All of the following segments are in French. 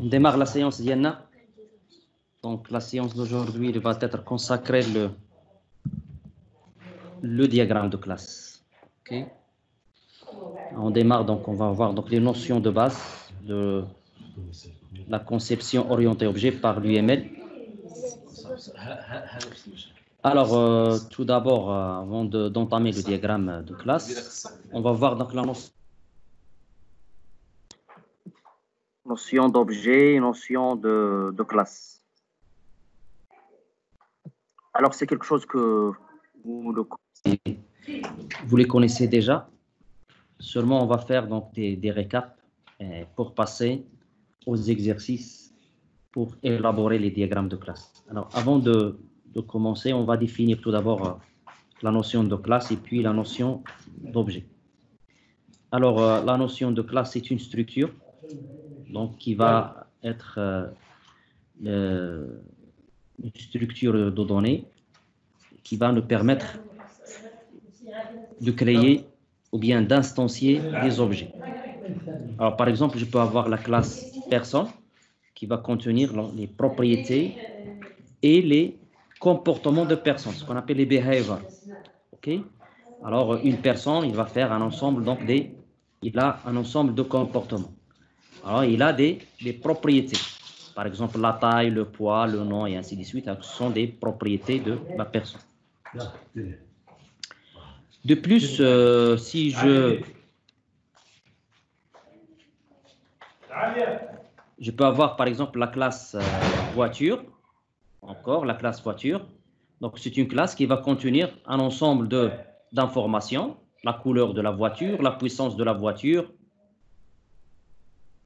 On démarre la séance Yenna. Donc la séance d'aujourd'hui va être consacrée le diagramme de classe. Okay. On démarre, donc on va voir donc, les notions de base de la conception orientée objet par l'UML. Alors tout d'abord, avant d'entamer le diagramme de classe, on va voir donc la notion d'objet, notion de classe. Alors c'est quelque chose que vous les connaissez déjà. Seulement on va faire donc des récaps pour passer aux exercices pour élaborer les diagrammes de classe. Alors avant de commencer, on va définir tout d'abord la notion de classe et puis la notion d'objet. Alors la notion de classe est une structure donc qui va être une structure de données qui va nous permettre de créer ou bien d'instancier des objets. Alors par exemple, je peux avoir la classe personne qui va contenir les propriétés et les comportements de personnes, ce qu'on appelle les behaviors. Okay? Alors une personne, il va faire un ensemble, donc il a un ensemble de comportements. Alors il a des propriétés. Par exemple, la taille, le poids, le nom et ainsi de suite. Alors, ce sont des propriétés de la personne. De plus, si je peux avoir par exemple la classe voiture, encore la classe voiture. Donc c'est une classe qui va contenir un ensemble d'informations, la couleur de la voiture, la puissance de la voiture,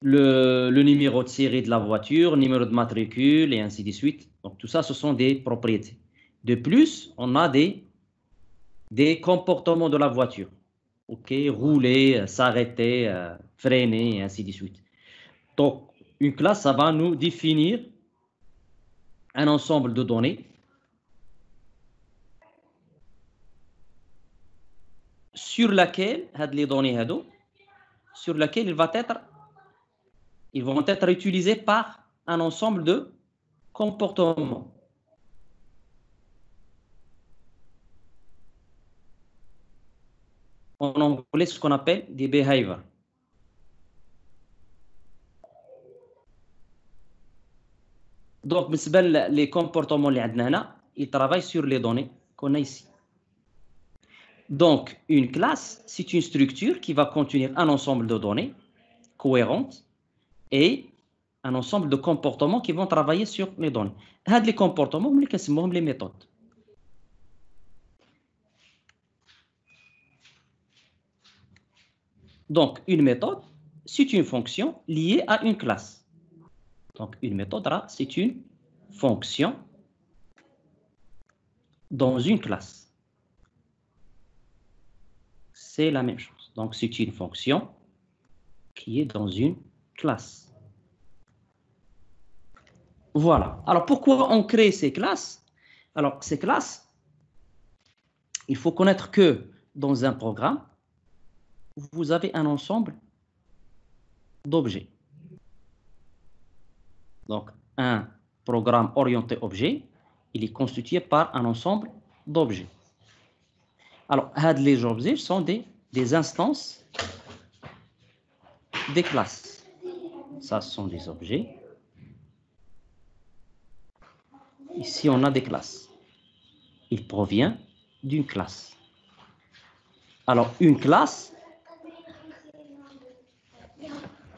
le numéro de série de la voiture, numéro de matricule et ainsi de suite. Donc tout ça, ce sont des propriétés. De plus, on a des comportements de la voiture. OK, rouler, s'arrêter, freiner, et ainsi de suite. Donc, une classe, ça va nous définir un ensemble de données sur laquelle, les données sur laquelle ils vont être utilisés par un ensemble de comportements. En anglais, ce qu'on appelle des behaviors. Donc, les comportements, ils travaillent sur les données qu'on a ici. Donc, une classe, c'est une structure qui va contenir un ensemble de données cohérentes et un ensemble de comportements qui vont travailler sur les données. Les comportements, c'est les méthodes. Donc, une méthode, c'est une fonction liée à une classe. Donc, une méthode, c'est une fonction dans une classe. C'est la même chose. Donc, c'est une fonction qui est dans une classe. Voilà. Alors, pourquoi on crée ces classes? Alors, ces classes, il faut connaître que dans un programme, vous avez un ensemble d'objets. Donc, un programme orienté objet, il est constitué par un ensemble d'objets. Alors, les objets sont des instances des classes. Ça, ce sont des objets. Ici, on a des classes. Il provient d'une classe. Alors, une classe...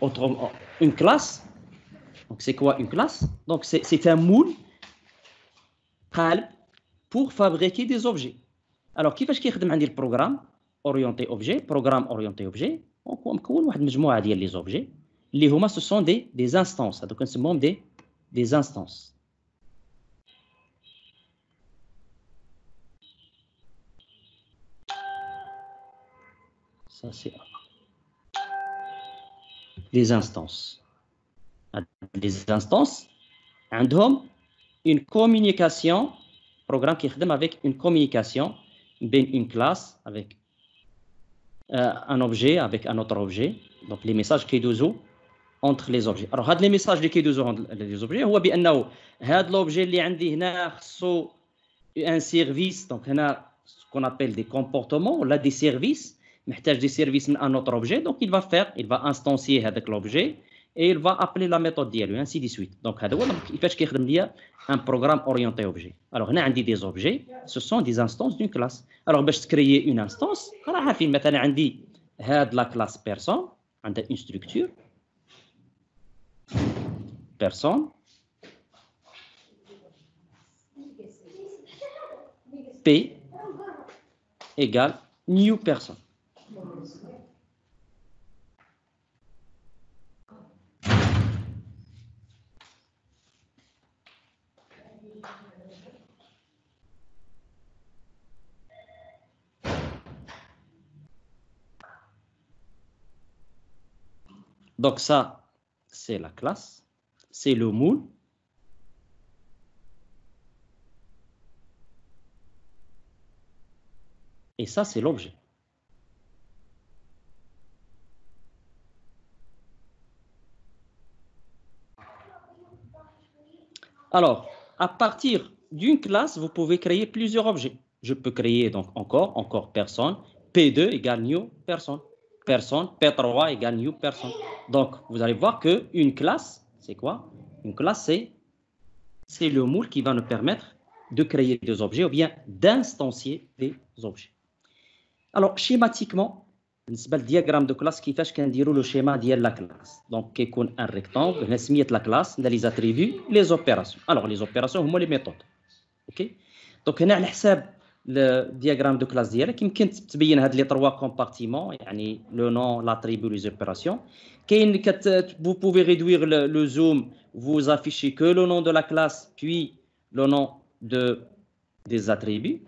Autrement, une classe, donc c'est quoi une classe? Donc c'est un moule pour fabriquer des objets. Alors, comment est-ce le programme orienté objet? Programme orienté objet, on a une مجموعة ديال les objets. Les humains, ce sont des instances. Donc, on se nomme des instances. Ça, c'est... des instances. Les instances, une communication, programme qui خدم avec une communication, une classe avec un objet, avec un autre objet. Donc les messages qui sont entre les objets. Alors, هاد les messages qui sont les objets, هو بأنه هاد l'objet اللي عندي هنا خصو un service, donc هنا ce qu'on appelle des comportements, là des services, محتاج des services من un autre objet, donc il va faire, il va instancier avec l'objet et il va appeler la méthode ديالو, ainsi de suite. Donc هذا هو كيفاش كيخدم ليا un programme orienté objet. Alors هنا عندي des objets, ce sont des instances d'une classe. Alors باش تكريي une instance, راها فين مثلا عندي هاد la classe personne, عندها une structure personne, P égale new person. Donc ça, c'est la classe, c'est le moule. Et ça, c'est l'objet. Alors, à partir d'une classe, vous pouvez créer plusieurs objets. Je peux créer donc encore personne. P2 égale new personne. Personne, P3 égale new personne. Donc, vous allez voir qu'une classe, c'est quoi? Une classe, c'est le moule qui va nous permettre de créer des objets ou bien d'instancier des objets. Alors, schématiquement, le diagramme de classe qui fait qu'on dirait le schéma de la classe. Donc, il y a un rectangle, on la classe, les attributs, les opérations. Alors, les opérations sont les méthodes. Okay? Donc, on a le diagramme de classe ديالك يمكن تبين هاد لي تروا كومبارتيمون يعني لو نون لاتريبو لي زوبيراسيون كاين vous pouvez réduire le zoom, vous affichez que le nom de la classe puis le nom des attributs,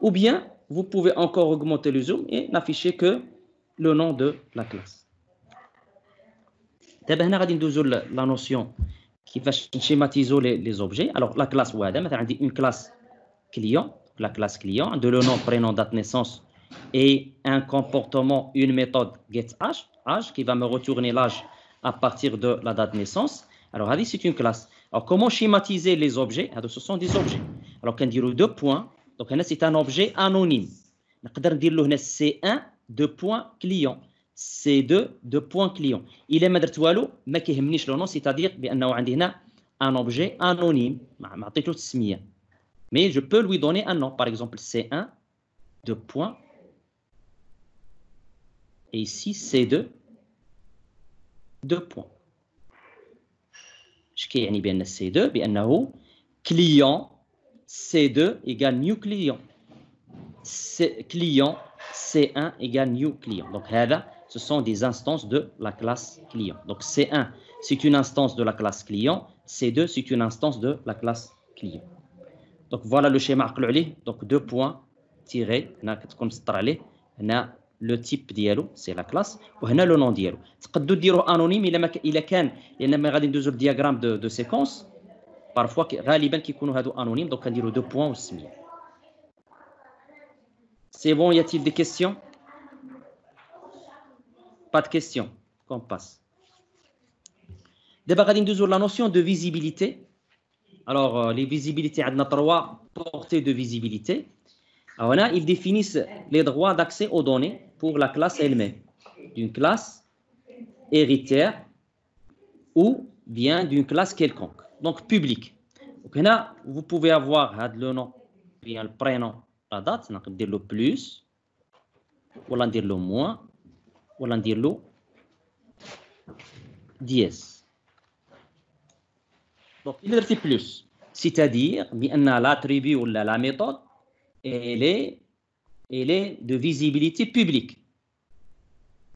ou bien vous pouvez encore augmenter le zoom et n'afficher que le nom de la classe. دابا هنا غادي ندوزو لا نوسيون كيفاش نشيماتيزو لي زوبجي. alors la classe وهذا مثلا عندي une classe client, la classe client, de le nom, prénom, date naissance et un comportement, une méthode getAge, age qui va me retourner l'âge à partir de la date naissance. Alors, c'est une classe. Alors, comment schématiser les objets? Ce sont des objets. Alors, quand on dit deux points, donc c'est un objet anonyme. On peut dire C1, deux points client, C2, deux points client. Il est madrtoualo, mais qui hemnish le nom, c'est-à-dire qu'on a un objet anonyme. Mais je peux lui donner un nom, par exemple C1, deux points, et ici C2, deux points. Ce qui est bien C2, bien client C2 égale new client, client C1 égale new client. Donc ce sont des instances de la classe client. Donc C1 c'est une instance de la classe client, C2 c'est une instance de la classe client. Donc voilà le schéma. Donc deux points tirés, on a le type dialo, c'est la classe, ou on a le nom dialo. تقدروا ديروا anonyme إلا كان لأن غادي ندوزو الدياغرام دو سيكونس parfois غالبا كيكونوا هادو anonyme, donc نديروا deux points والسمية. C'est bon, y a-t-il des questions? Pas de questions, qu'on passe. D'abord غادي ندوزو la notion de visibilité. Alors, les visibilités, on a trois portées de visibilité. Alors là, ils définissent les droits d'accès aux données pour la classe elle-même, d'une classe héritière ou bien d'une classe quelconque, donc publique. Donc là, vous pouvez avoir le nom, bien le prénom, la date, on peut dire le plus, ou on dit le moins, ou on dit le dièse. Donc, il y a plus, c'est-à-dire l'attribut ou la méthode, elle est de visibilité publique.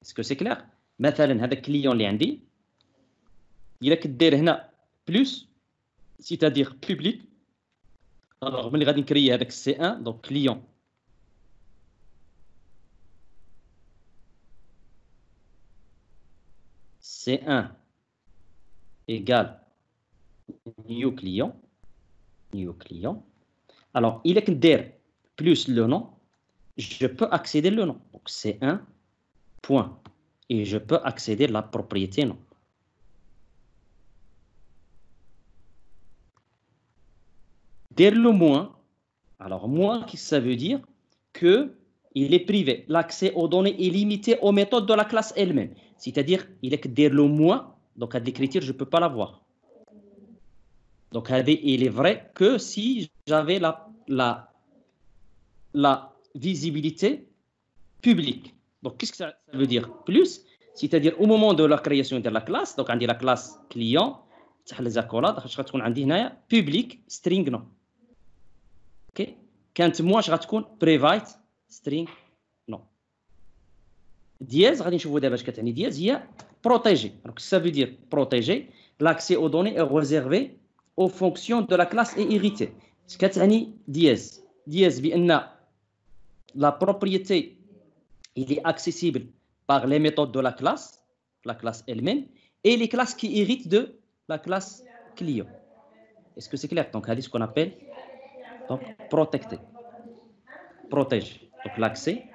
Est-ce que c'est clair? Maintenant, le client il a que plus, c'est-à-dire public. Alors, on va créer avec C1, donc client. C1 égale new client. Alors, il est que der plus le nom, je peux accéder le nom. Donc, c'est un point. Et je peux accéder la propriété nom. dire le moins. Alors, moins, qu'est-ce que ça veut dire? Que il est privé. L'accès aux données est limité aux méthodes de la classe elle-même. C'est-à-dire, il est que dire le moins, donc à l'écriture, je ne peux pas l'avoir. Donc, il est vrai que si j'avais la visibilité publique. Donc, qu'est-ce que ça veut dire? Plus, c'est-à-dire au moment de la création de la classe, donc on dit la classe client, les accolades, on dit public string non. Ok? Quand moi je vais private string non. Dièse, on va voir d'abord ce que c'est dièse, il y a protéger. Donc, ça veut dire protéger, l'accès aux données est réservé aux fonctions de la classe et hérité. Ce que c'est dièse. Dièse, la propriété, il est accessible par les méthodes de la classe elle-même, et les classes qui héritent de la classe client. Est-ce que c'est clair? Donc, c'est ce qu'on appelle donc, protecter. Protège. Donc, l'accès.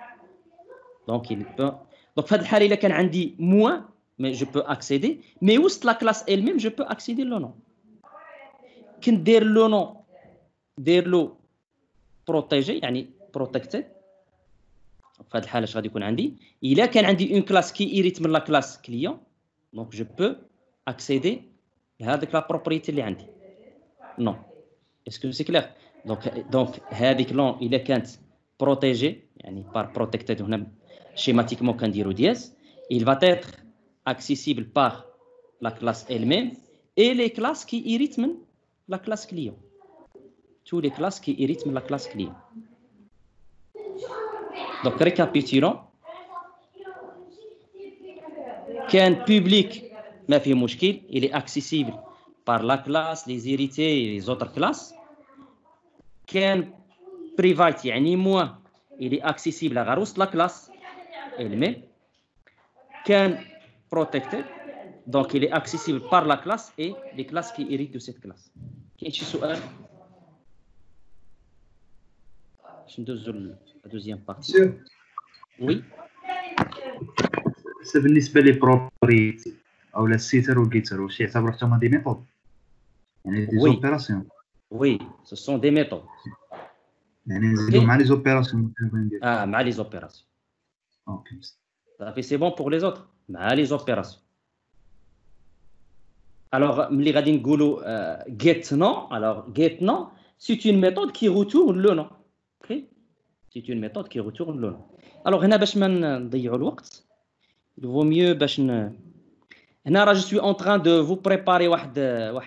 Donc, il peut... Donc, il y a dit moins, mais je peux accéder. Mais où la classe elle-même, je peux accéder le nom. Quand dire le nom, dire le protéger, yani protecter. Il y a une classe qui hérite de la classe client, donc je peux accéder à la propriété de la classe. Non. Est-ce que c'est clair? Donc, il y a protégé, par protecté, schématiquement, quand dire dièse, il va être accessible par la classe elle-même et les classes qui héritent de la classe client. Toutes les classes qui héritent de la classe client. Donc, récapitulons. Qu'un public, mais il est accessible par la classe, les héritiers et les autres classes. Qu'un privé, il est accessible à la classe elle-même. Qu'un protecteur, donc il est accessible par la classe et les classes qui héritent de cette classe. Deuxième partie. Monsieur. Oui. C'est بالنسبة les propriétés ou la setter ou getter ou شيء تعتبر حتى des méthodes. يعني des opérations. Oui, ce sont des méthodes. يعني نزيدو مع les opérations. Ah, مع les opérations. OK. Ça fait c'est bon pour les autres. مع les opérations. Alors ملي غادي نقولوا get non, alors get non, c'est une méthode qui retourne le nom. OK? C'est une méthode qui retourne le nom. Alors, il vaut mieux. Je suis en train de vous préparer un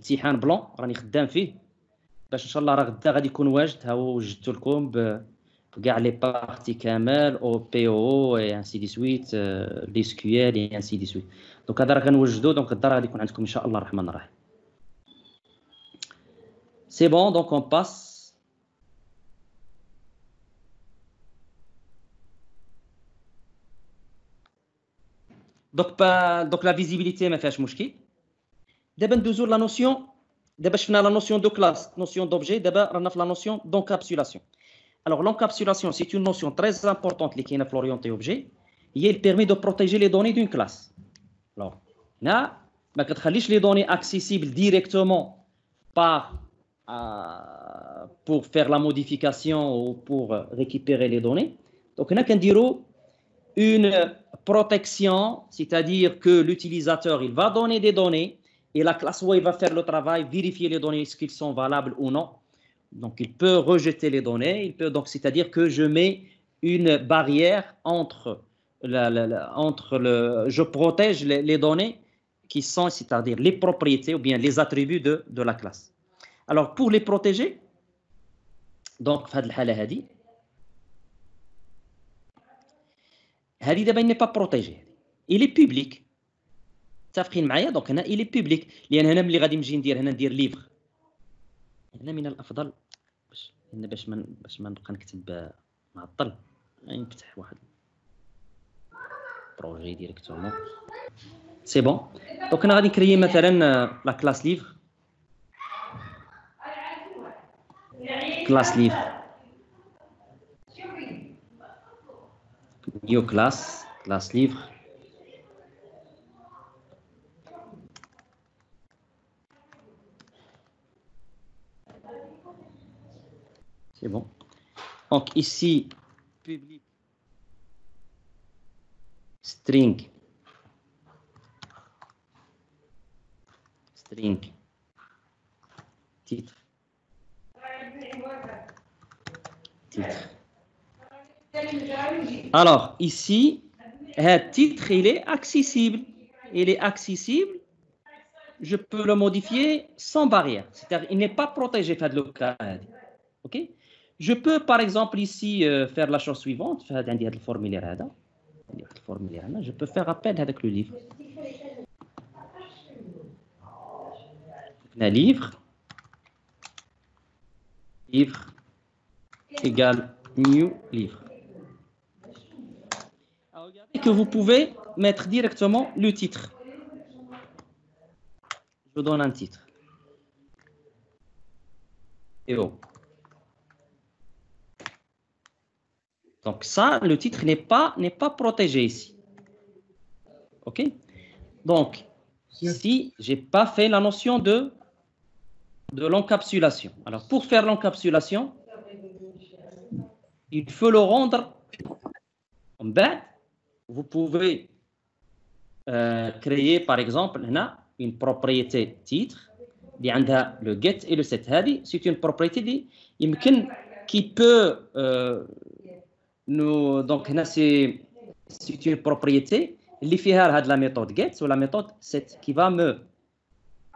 petit hand blanc. Les parties camel, OPO et ainsi de suite, l'SQL et ainsi de suite. Donc, c'est bon, donc on passe. Donc la visibilité ma faish mouchkil. D'abord nous avons la notion de classe, notion d'objet, d'abord on a la notion d'encapsulation. Alors l'encapsulation c'est une notion très importante qui est l'orienté objet et elle permet de protéger les données d'une classe. Alors là, ma كتخليش les données accessibles directement pour faire la modification ou pour récupérer les données. Donc là كنديروا une protection, c'est-à-dire que l'utilisateur, il va donner des données et la classe où il va faire le travail, vérifier les données, est-ce qu'ils sont valables ou non. Donc, il peut rejeter les données. C'est-à-dire que je mets une barrière je protège les données qui sont, c'est-à-dire les propriétés ou bien les attributs de la classe. Alors, pour les protéger, donc, il n'est pas protégé. Il est public. Donc, il est public. Il y a un livre. C'est bon. Donc, on va créer la classe livre. Classe livre. New class, classe livre. C'est bon. Donc ici, public string. String. Titre. Titre. Alors ici, le titre, il est accessible. Il est accessible. Je peux le modifier sans barrière. C'est-à-dire, il n'est pas protégé par le cas. OK? Je peux, par exemple, ici, faire la chose suivante. Faire le formulaire. Je peux faire appel avec le livre. Le livre. Livre égale new livre. Et que vous pouvez mettre directement le titre. Je donne un titre. Et oh. Donc ça, le titre n'est pas protégé ici. OK? Donc, ici, je n'ai pas fait la notion de l'encapsulation. Alors, pour faire l'encapsulation, il faut le rendre en bas. Vous pouvez créer, par exemple, une propriété titre, le get et le set. C'est une propriété qui peut nous. Donc, c'est une propriété qui fait la méthode get ou la méthode set qui va me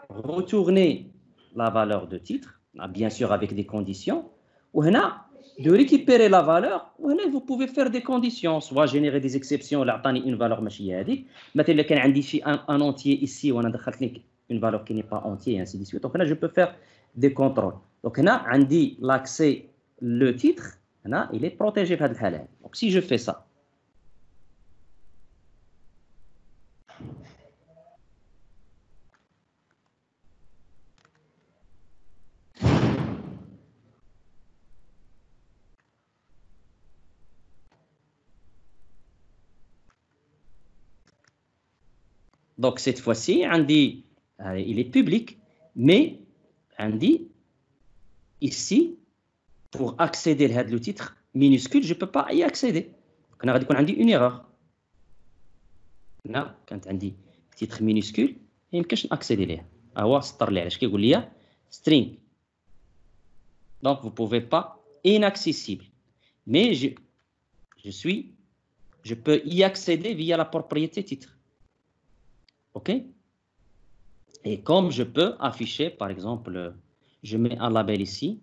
retourner la valeur de titre, bien sûr avec des conditions. Ou de récupérer la valeur, vous pouvez faire des conditions, soit générer des exceptions, une valeur qui n'est pas entière. Maintenant, il y a un entier ici, on a une valeur qui n'est pas entière, et ainsi de suite. Donc, je peux faire des contrôles. Donc, là, on dit l'accès, le titre, il est protégé. Donc, si je fais ça, donc, cette fois-ci, Andy, il est public, mais Andy, ici, pour accéder à le titre minuscule, je ne peux pas y accéder. On a dit qu'on a une erreur. Là, quand on dit titre minuscule, il ne peut pas accéder. Alors, c'est string. Donc, vous ne pouvez pas, inaccessible. Mais je peux y accéder via la propriété titre. OK? Et comme je peux afficher, par exemple, je mets un label ici.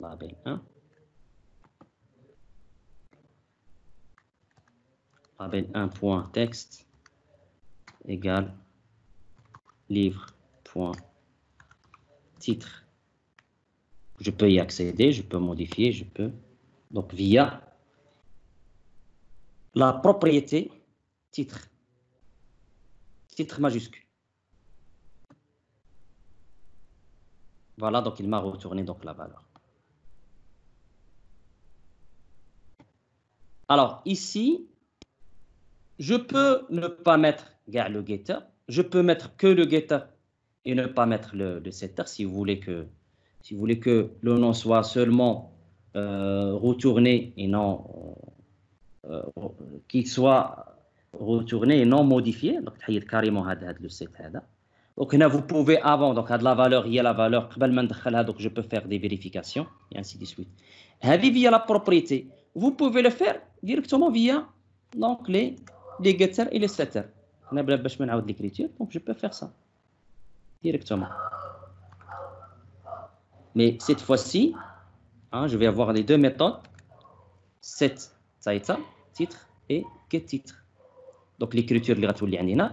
Label 1. Label 1.text égale livre.titre. Je peux y accéder, je peux modifier, je peux. Donc, via la propriété titre. Titre majuscule. Voilà, donc il m'a retourné donc, la valeur. Alors, ici, je peux ne pas mettre le getter. Je peux mettre que le getter et ne pas mettre le setter si vous voulez que. Si vous voulez que le nom soit seulement retourné et non qu'il soit retourné et non modifié, donc il y a carrément le set. Donc là, vous pouvez avant, donc la valeur, il y a la valeur, donc je peux faire des vérifications et ainsi de suite. Via la propriété, vous pouvez le faire directement via donc, les getters et les setters. Donc je peux faire ça directement. Mais cette fois-ci, je vais avoir les deux méthodes, set title, titre et get titre. Donc l'écriture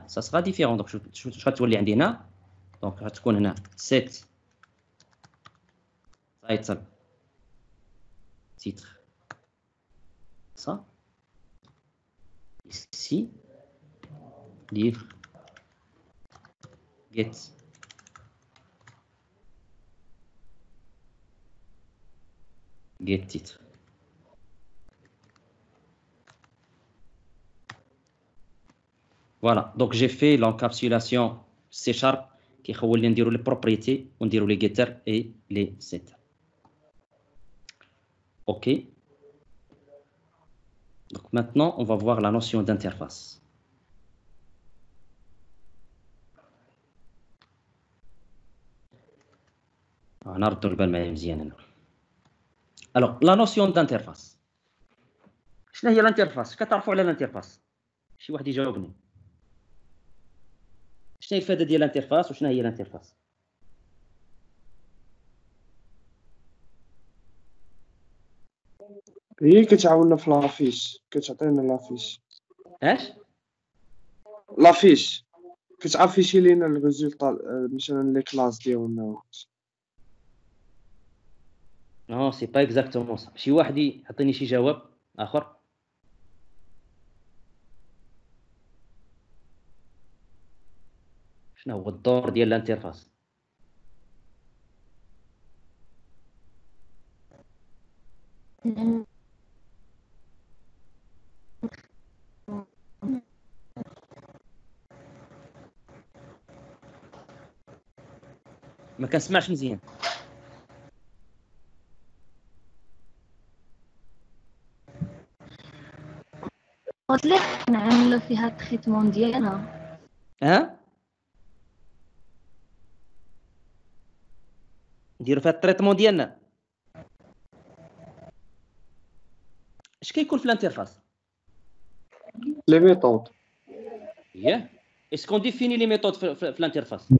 ça sera différent. Donc je retourne set title, titre, ça ici livre get. Get titre. Voilà, donc j'ai fait l'encapsulation C# qui est les propriétés, on dirait les getter et les setter. OK. Donc maintenant, on va voir la notion d'interface. Alors, la notion d'interface. Qu'est-ce que c'est l'interface? Qu'est-ce que c'est l'interface? Je vais vous répondre. شنو هي الفائده ديال الانترفاس وشنو هي الانترفاس؟ هي كتعاوننا في لافيش، كتعطينا لافيش. اش؟ لافيش كتعافيشي لينا الريزولطا مثلا لي كلاس ديالنا. نو سي با اكزاكتومون صح. شي واحد يعطيني شي جواب اخر. شنو هو الدور ديال الانترفاس؟ ما كنسمعش مزيان. قلت لك نعملو فيها التريتمون ديالها. ها؟ نديرو فيها التريتمون ديالنا. اش كيكون في الانترفاس؟ لي ميثود. ياه اسكون ديفيني لي ميثود في الانترفاس؟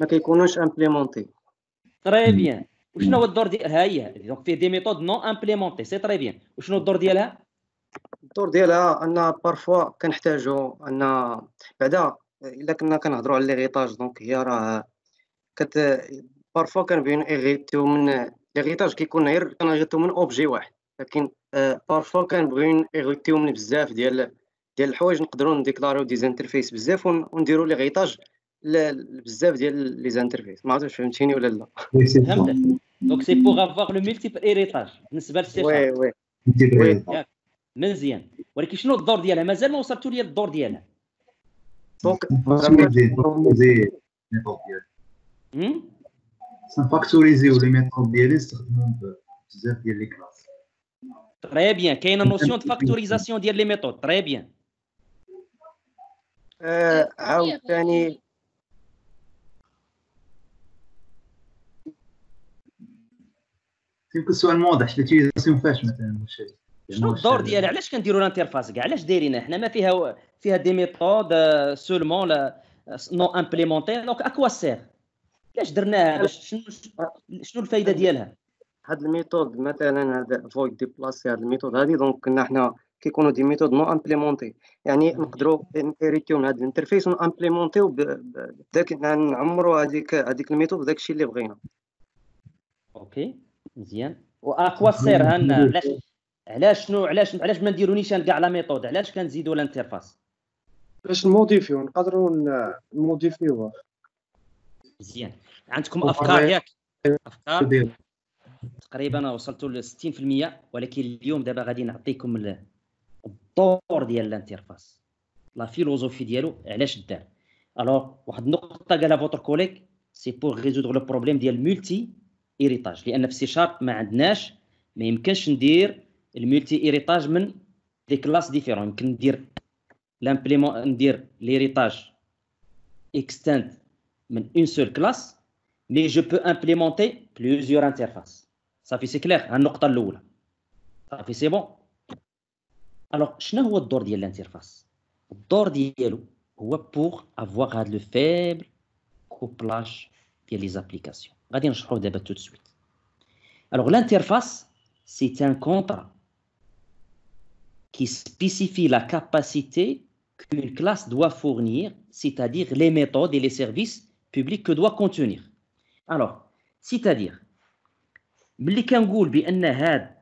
ما كيكونوش امبليمونتي. تري بيان. وشنو هو الدور ديالها؟ هي دونك فيه دي ميثود نون امبليمونتي سي تري بيان. وشنو الدور ديالها؟ الدور ديالها ان بارفوا كنحتاجو ان بعدا الا كنا كنهضروا على ليغيطاج دونك هي راه كت بارفو كنبين اغيتيو من ليغيطاج كيكون غير كنغيتو من اوبجي واحد لكن بارفو كنبغيو اغيتيو من بزاف ديال الحوايج نقدروا نديكلاريو دي انترفيس بزاف ونديروا ليغيطاج بزاف ديال لي انترفيس ما عرفتش فهمتيني ولا لا فهمت دونك سي بوغ افوار لو ملتيبل ايريتاج بالنسبه للسي وي وي مزيان ولكن شنو الدور ديالها مازال ما وصلتوا ليا الدور ديالها Donc, ça factorise ou les méthodes dialectes, ça demande plusieurs dialectes. Très bien. Quelle est la notion de factorisation des méthodes? Très bien. C'est que soit le monde, je l'utilise en flash maintenant. شنو الدور ديالها علاش كنديروا الانترفاس كاع علاش دايرينها حنا ما فيها دي ميثود سولمون لا نو امبليمونتي دونك اكوا سير علاش درناها شنو الفائده ديالها هاد الميثود مثلا هذا فويد ديبلاسي هاد الميثود هادي دونك كنا حنا كيكونوا دي ميثود نو امبليمونتي يعني نقدروا نريتيو من هاد الانترفيس ونامبليمونتيو بداك نعمروا هذيك الميثود بداك الشيء اللي بغينا اوكي مزيان واكوا سير هنا علاش ما نديرو نيشان كاع لا ميثود علاش كنزيدو الانترفاس باش نموديفيو نقدروا نموديفيوها مزيان عندكم افكار ياك افكار تقريبا وصلتوا ل 60% ولكن اليوم دابا غادي نعطيكم الدور ديال الانترفاس لا فيلوزوفي ديالو علاش دار الوغ واحد النقطه قالها فوتر كوليك سي بور ريزودغ لو بروبليم ديال ملتي ايريتاج لان في سي شارب ما عندناش ما يمكنش ندير الملتي ايريتاج من دي كلاس ديفيرون يمكن ندير لامبليمون ندير ليريتاج اكستند من اون سول كلاس مي جو بو امبليمونتي بليزيور انترفاس صافي سي كلير ها النقطه الاولى صافي سي بون الوغ شنو هو الدور ديال الانترفاس الدور ديالو هو بوغ افواغ هاد لو فيبل كوبلاج ديال لي زابليكاسيون غادي نشرحو دابا توت سويت الوغ لانترفاس c'est un contrat qui spécifie la capacité qu'une classe doit fournir, c'est-à-dire les méthodes et les services publics que doit contenir. Alors, c'est-à-dire, ملي كنقول بأن هاد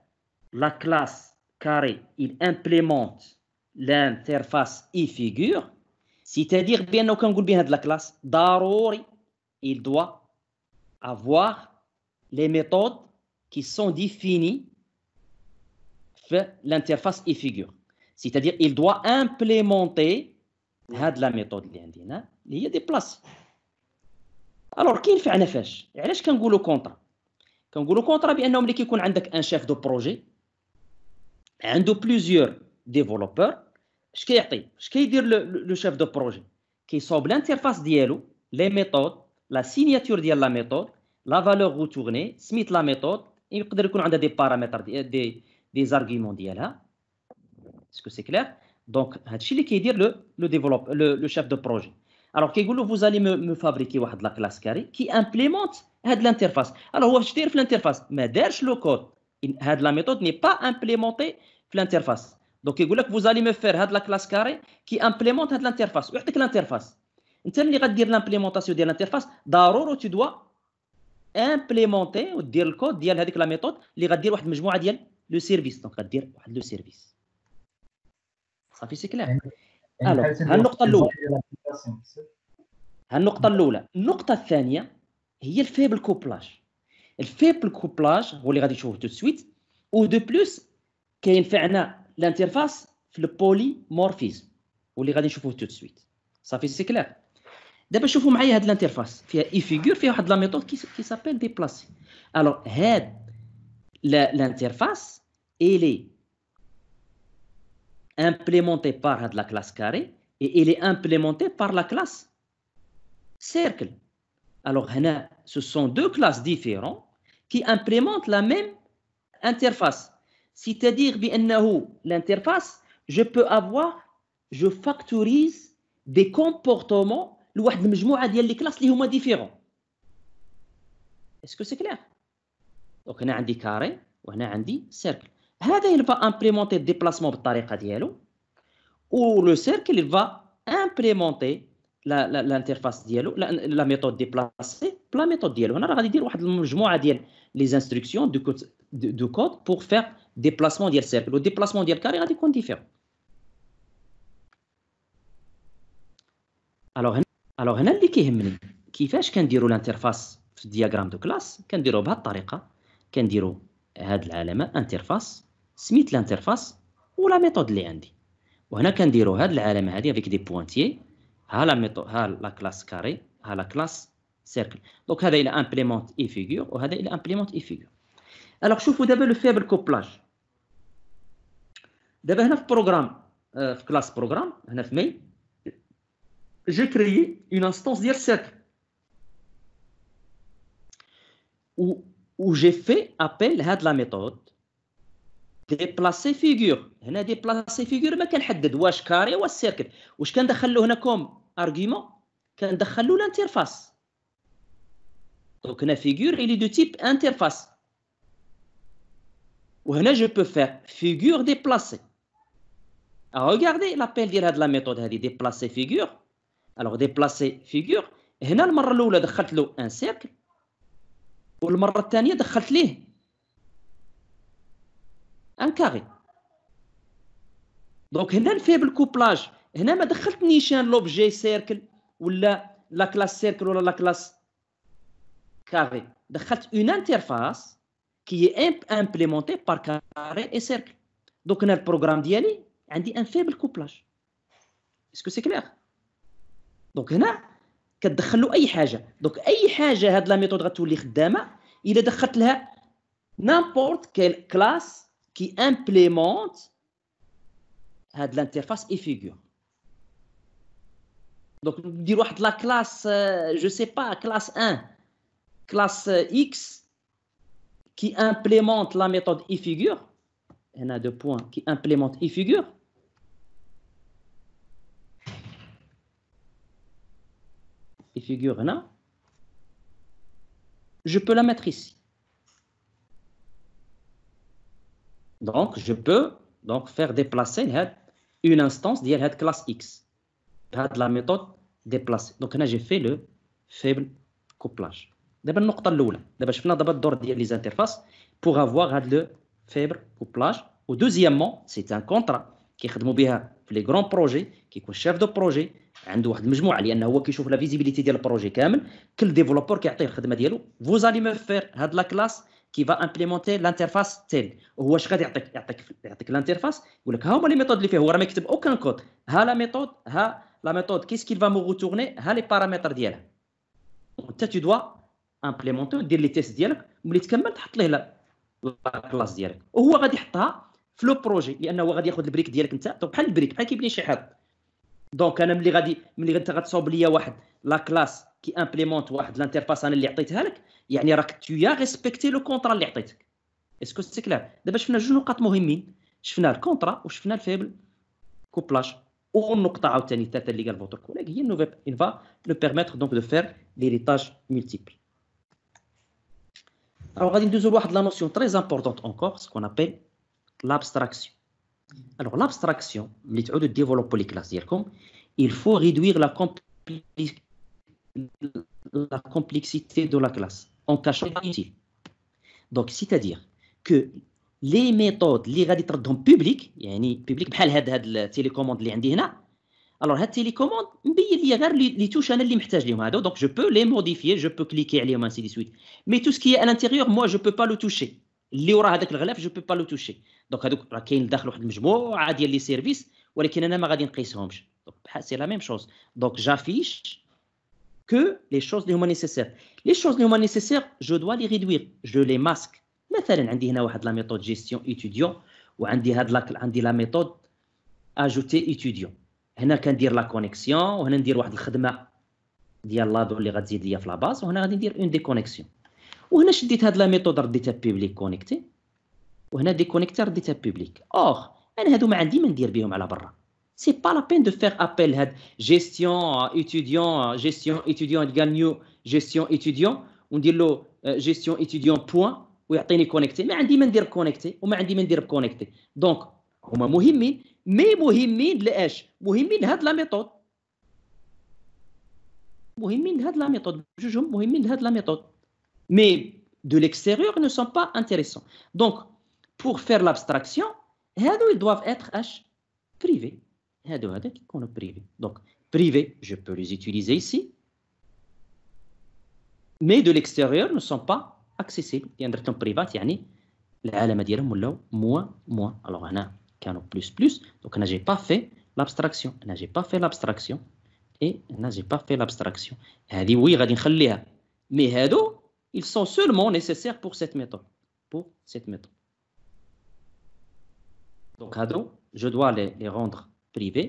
la classe carré, il implémente l'interface et figure, c'est-à-dire بأنه كنقول بهاد la classe ضروري, il doit avoir les méthodes qui sont définies l'interface et figure. C'est-à-dire il doit implémenter هاد لا ميثود اللي عندنا اللي هي دي بلاس. الوغ كينفعنا فاش؟ علاش كنقولوا كونترا؟ كنقولوا كونترا بانهم اللي كيكون عندك ان شيف دو بروجي عنده بليزيور ديفلوبور، اش كيعطي؟ اش كيدير لو شيف دو بروجي؟ كيصوب لانترفاس ديالو لي ميثود، لا سيناتور ديال لا ميثود، لا فالور غوتورني سميت لا ميثود، يقدر يكون عندها دي بارامتر دي زارغيمون ديالها. اسكو سي كلير؟ Donc, c'est ce qui dit le chef de projet. Alors, vous allez me fabriquer une classe carrée qui implémente l'interface. Alors, je vais l'interface, mais le code, la méthode n'est pas implémentée dans l'interface. Donc, vous allez me faire la classe carrée qui implémente l'interface. Vous avez l'interface. Vous allez dire l'implémentation de l'interface. D'abord, tu dois implémenter ou dire le code de la méthode. Vous allez dire le service. Donc, vous allez dire le service. صافي سي كلير. الو ها النقطة الأولى. ها النقطة الأولى، النقطة الثانية هي الفيبل كوبلاج. الفيبل كوبلاج هو اللي غادي تشوفه تو سويت، و دو بلوس كينفعنا الانترفاس في البوليمورفيزم، واللي غادي نشوفوه تو سويت. صافي سي كلير. دابا شوفوا معايا هاد الانترفاس، فيها اي فيغور، فيها واحد لا ميثود كي سابيل ديبلاسي. الو هاد الانترفاس إلي implémenté par la classe carrée et il est implémenté par la classe cercle. Alors, ce sont deux classes différentes qui implémentent la même interface. C'est-à-dire, l'interface, je peux avoir, je factorise des comportements des classes qui sont différents. Est-ce que c'est clair? Donc, on a un carré, on a un cercle. هذا il va implémenter le déplacement بالطريقة ديالو ou le cercle il va implémenter l'interface ديالو la méthode déplacée la méthode ديالو هنا راه غادي يدير واحد المجموعة ديال les instructions de code pour faire déplacement ديال cercle ou déplacement ديال carré غادي يكون différent. alors هنا اللي كيهمني كيفاش كنديروا l'interface في الدياغرام دو كلاس كنديروا بهذه الطريقة كنديروا هاد العلامة interface سميت الانترفاس ولا ميثود اللي عندي وهنا كنديرو هاد العلامه هادي افيك دي بوانتيي ها لا ميثود ها لا كلاس كاري ها لا كلاس سيركل دونك هذا الى امبليمونت اي فيغور وهذا الى امبليمونت اي فيغور. الوغ شوفوا دابا لو فيبل كوبلاج. دابا هنا في بروغرام في كلاس بروغرام هنا في مي جي كريي اون انستونس ديال سيركل و جي في ابل هاد لا ميثود ديبلاسي فيغور. هنا ديبلاسي فيغور ما كنحدد واش كاري واش سيركل. واش كندخل له هنا كوم ارغيومون؟ كندخل له الانترفاس. دونك هنا فيغور الي دو تيب انترفاس وهنا جو بو فير فيغور ديبلاسي. ريغاردي لابيل ديال هاد لا ميثود هادي ديبلاسي فيغور. الوغ ديبلاسي فيغور هنا المره الاولى دخلت له ان سيركل والمره الثانيه دخلت ليه ان كاري. دونك هنا الفيبل كوبلاج هنا ما دخلت نيشان لوبجي سيركل ولا لا كلاس سيركل ولا لا كلاس كاري دخلت اون انترفاس كي امبليمونتي بار كاري اي سيركل. دونك هنا البروغرام ديالي عندي ان فيبل كوبلاج. اسكو سي كلير؟ دونك هنا كتدخل له اي حاجه. دونك اي حاجه هاد لا ميثود غتولي خدامه الا دخلت لها نامبورت كيل كلاس qui implémente l'interface et figure. Donc, dire la classe, je ne sais pas, classe 1, classe X, qui implémente la méthode et figure. Il y en a deux points qui implémentent et figure. Et figure, il y en a. Je peux la mettre ici. Donc, je peux donc faire déplacer une instance de la classe X, de la méthode déplacer. Donc, là, j'ai fait le faible couplage. D'abord, nous avons les interfaces pour avoir le faible couplage. Ou deuxièmement, c'est un contrat qui est les grands projets, qui est chef de projet, qui a la visibilité du projet. Quel développeur qui a fait le projet? Vous allez me faire la classe qui va implémenter l'interface تيل. وهو اش غادي يعطيك l'interface يقول لك ها هما لي ميثود اللي فيه. هو راه ما كتب اوكان كود. ها لا ميثود، ها لا ميثود كيس كيل فا مو غوتورني، ها لي بارامتر ديالها. وانت تي دوا امبليمونتي ودير لي تيست ديالك، ملي تكمل تحط ليه لا كلاس ديالك، وهو غادي يحطها في لو بروجي، لانه هو غادي ياخذ البريك ديالك انت بحال البريك، بحال كيبني شي حيط. دونك انا ملي انت غتصوب ليا واحد لا كلاس كي امبليمونت واحد لانترفاس انا اللي عطيتها لك، يعني راك تويا غيسبكتي لو كونطرا اللي عطيتك. اسكو سي كلير؟ دابا شفنا جوج نقط مهمين، شفنا الكونطرا وشفنا الفيبل كوبلاج، والنقطه عاوتاني الثالثه اللي قال فوتر كوليغ هي نوفيب انفا لو بيرميتر دونك دو فير ليريتاج ملتيبل. الوغ غادي ندوزو لواحد لا نوسيون تري امبورطونت اونكور سكون ابل l'abstraction. Alors l'abstraction, les études de développer les classes, il faut réduire la complexité de la classe en cachant les variables. Donc c'est-à-dire que les méthodes qui sont publiques, public comme cette télécommande qui est là, alors cette télécommande, les touches que donc je peux les modifier, je peux cliquer sur ainsi de suite. Mais tout ce qui est à l'intérieur, moi je ne peux pas le toucher. اللي ورا هذاك الغلاف جو بو با لو توشي. دونك هذوك راه كاين داخل واحد المجموعه ديال لي سيرفيس، ولكن انا ما غادي نقيسهمش. دونك بحال سي لا ميم شوز. دونك جافيش كو لي شوز اللي هما نيسيسير، لي شوز اللي هما نيسيسير جو دوا لي ريدوير، جو لي ماسك. مثلا عندي هنا واحد لا ميثود جيستيون ايتوديون، وعندي هاد لاك عندي لا ميثود اجوتي ايتوديون. هنا كندير لا كونيكسيون، وهنا ندير واحد الخدمه ديال لادو اللي غتزيد ليا في لا باز، وهنا غادي ندير اون دي كونيكسيون. وهنا شديت هاد لا ميثود رديتها بيبليك كونيكتي، وهنا دي كونيكتي رديتها بيبليك. اور انا هادو ما عندي ما ندير بهم على برا، سي با لا بين دو فير ابل هاد جيستيون ايتوديون جيستيون ايتوديون كال نيو جيستيون ايتوديون وندير له جيستيون ايتوديون بوين ويعطيني كونيكتي. ما عندي ما ندير كونيكتي وما عندي ما ندير كونيكتي. دونك هما مهمين، مي مهمين لاش؟ مهمين هاد لا ميثود، مهمين هاد لا ميثود، بجوجهم مهمين هاد لا ميثود. Mais de l'extérieur ne sont pas intéressants. Donc, pour faire l'abstraction, ils doivent être privés. Donc, privés, je peux les utiliser ici. Mais de l'extérieur ne sont pas accessibles. Il y a des privés, c'est-à-dire moins. Alors, on a plus. Donc, on n'a pas fait l'abstraction. On n'a pas fait l'abstraction. Et on n'a pas fait l'abstraction. Oui, on va les laisser. Mais ils sont seulement nécessaires pour cette méthode. Pour cette méthode. Donc, je dois les rendre privés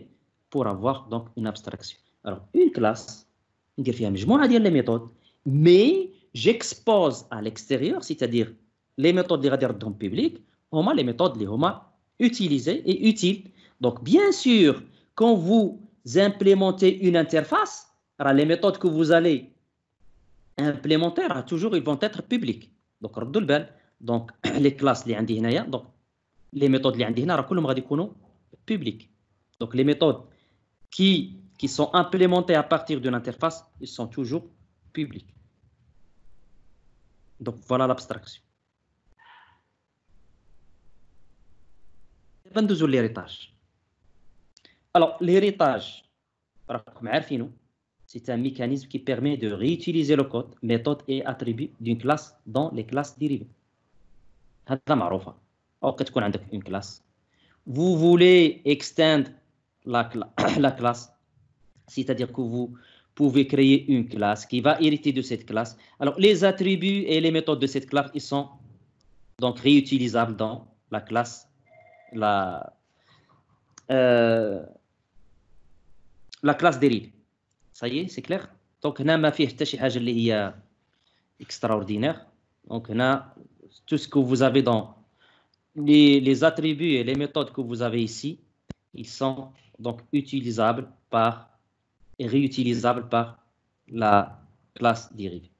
pour avoir donc une abstraction. Alors, une classe, on dit qu'il y a les méthodes, mais j'expose à l'extérieur, c'est-à-dire les méthodes des radars dans le public, les méthodes les utilisées et utiles. Donc, bien sûr, quand vous implémentez une interface, les méthodes que vous allez implémentaires, toujours ils vont être publics. Donc, ردوا البال. Donc, les classes اللي عندي هنايا، donc les méthodes اللي عندي هنا راه كلهم غادي يكونوا publics. Donc, les méthodes qui sont implémentées à partir de l'interface, ils sont toujours publics. Donc, voilà l'abstraction. دابا ندوزو للhéritage. Alors, l'héritage راكم عارفينو. C'est un mécanisme qui permet de réutiliser le code, méthode et attribut d'une classe dans les classes dérivées. C'est ce qu'on a une classe. Vous voulez extendre la classe, c'est-à-dire que vous pouvez créer une classe qui va hériter de cette classe. Alors, les attributs et les méthodes de cette classe, ils sont donc réutilisables dans la classe, la classe dérivée. Ça y est, c'est clair. Donc, on a fait qui est extraordinaire. Donc, on a tout ce que vous avez dans les attributs et les méthodes que vous avez ici, ils sont donc utilisables par et réutilisables par la classe dérivée.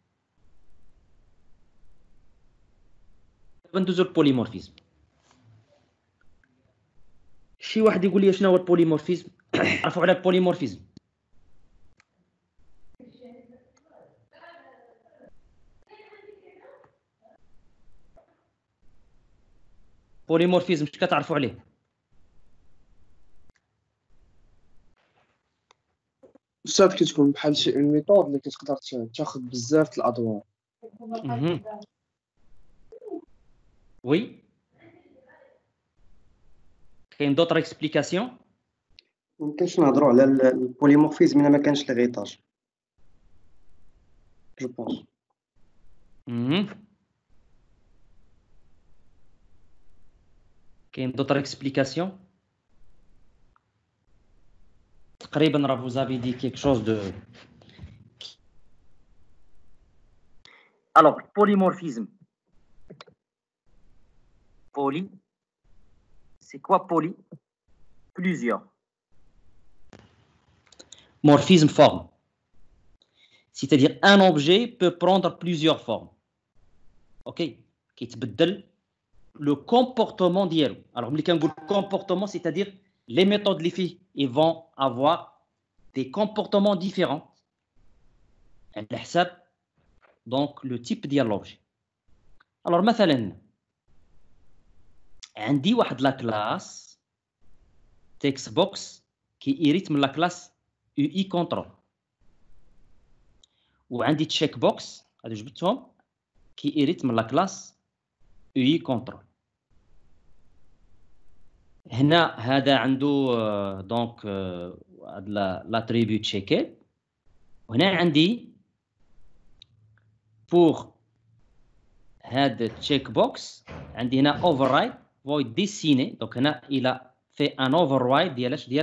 Le polymorphisme. Si quelqu'un dit que le polymorphisme, on le polymorphisme. بوليمورفيزم مش كتعرفوا عليه؟ استاذ كتكون بحال شي ميثود اللي كتقدر تاخذ بزاف الادوار. Oui. كاين دوطر اكسبليكاسيون؟ ممكنش نهضروا على البوليمورفيزم الا ما كانش الغيطاج جو بونس. كاين دوطر اكسبليكاسيون؟ تقريبا راه فوزافي دي كيك شوز دو. Alors, polymorphisme. Poly. C'est quoi poly? Plusieurs. Morphisme, forme. C'est-à-dire, un objet peut prendre plusieurs formes. OK? Qui tbeddel le comportement d'hier. Alors, le comportement, c'est-à-dire, les méthodes, les filles, ils vont avoir des comportements différents. Donc, le type de l'objet. Alors, par exemple, j'ai une classe textbox qui hérite de la classe UI control. Ou j'ai une checkbox qui hérite de la classe UI control. Ici, il a donc l'attribut checked. Ici, j'ai pour cette checkbox, il y a un override qui est dessiné. Donc, il a fait un override de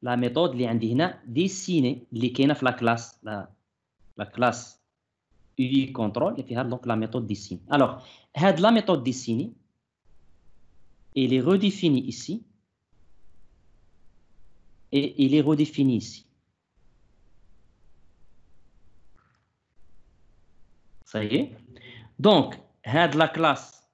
la méthode qui est dessinée, qui est dans la classe UI control, qui est donc la méthode dessinée. Alors, cette méthode dessinée, elle est redéfinie ici et elle est redéfinie ici. Ça y est. Donc, had la classe,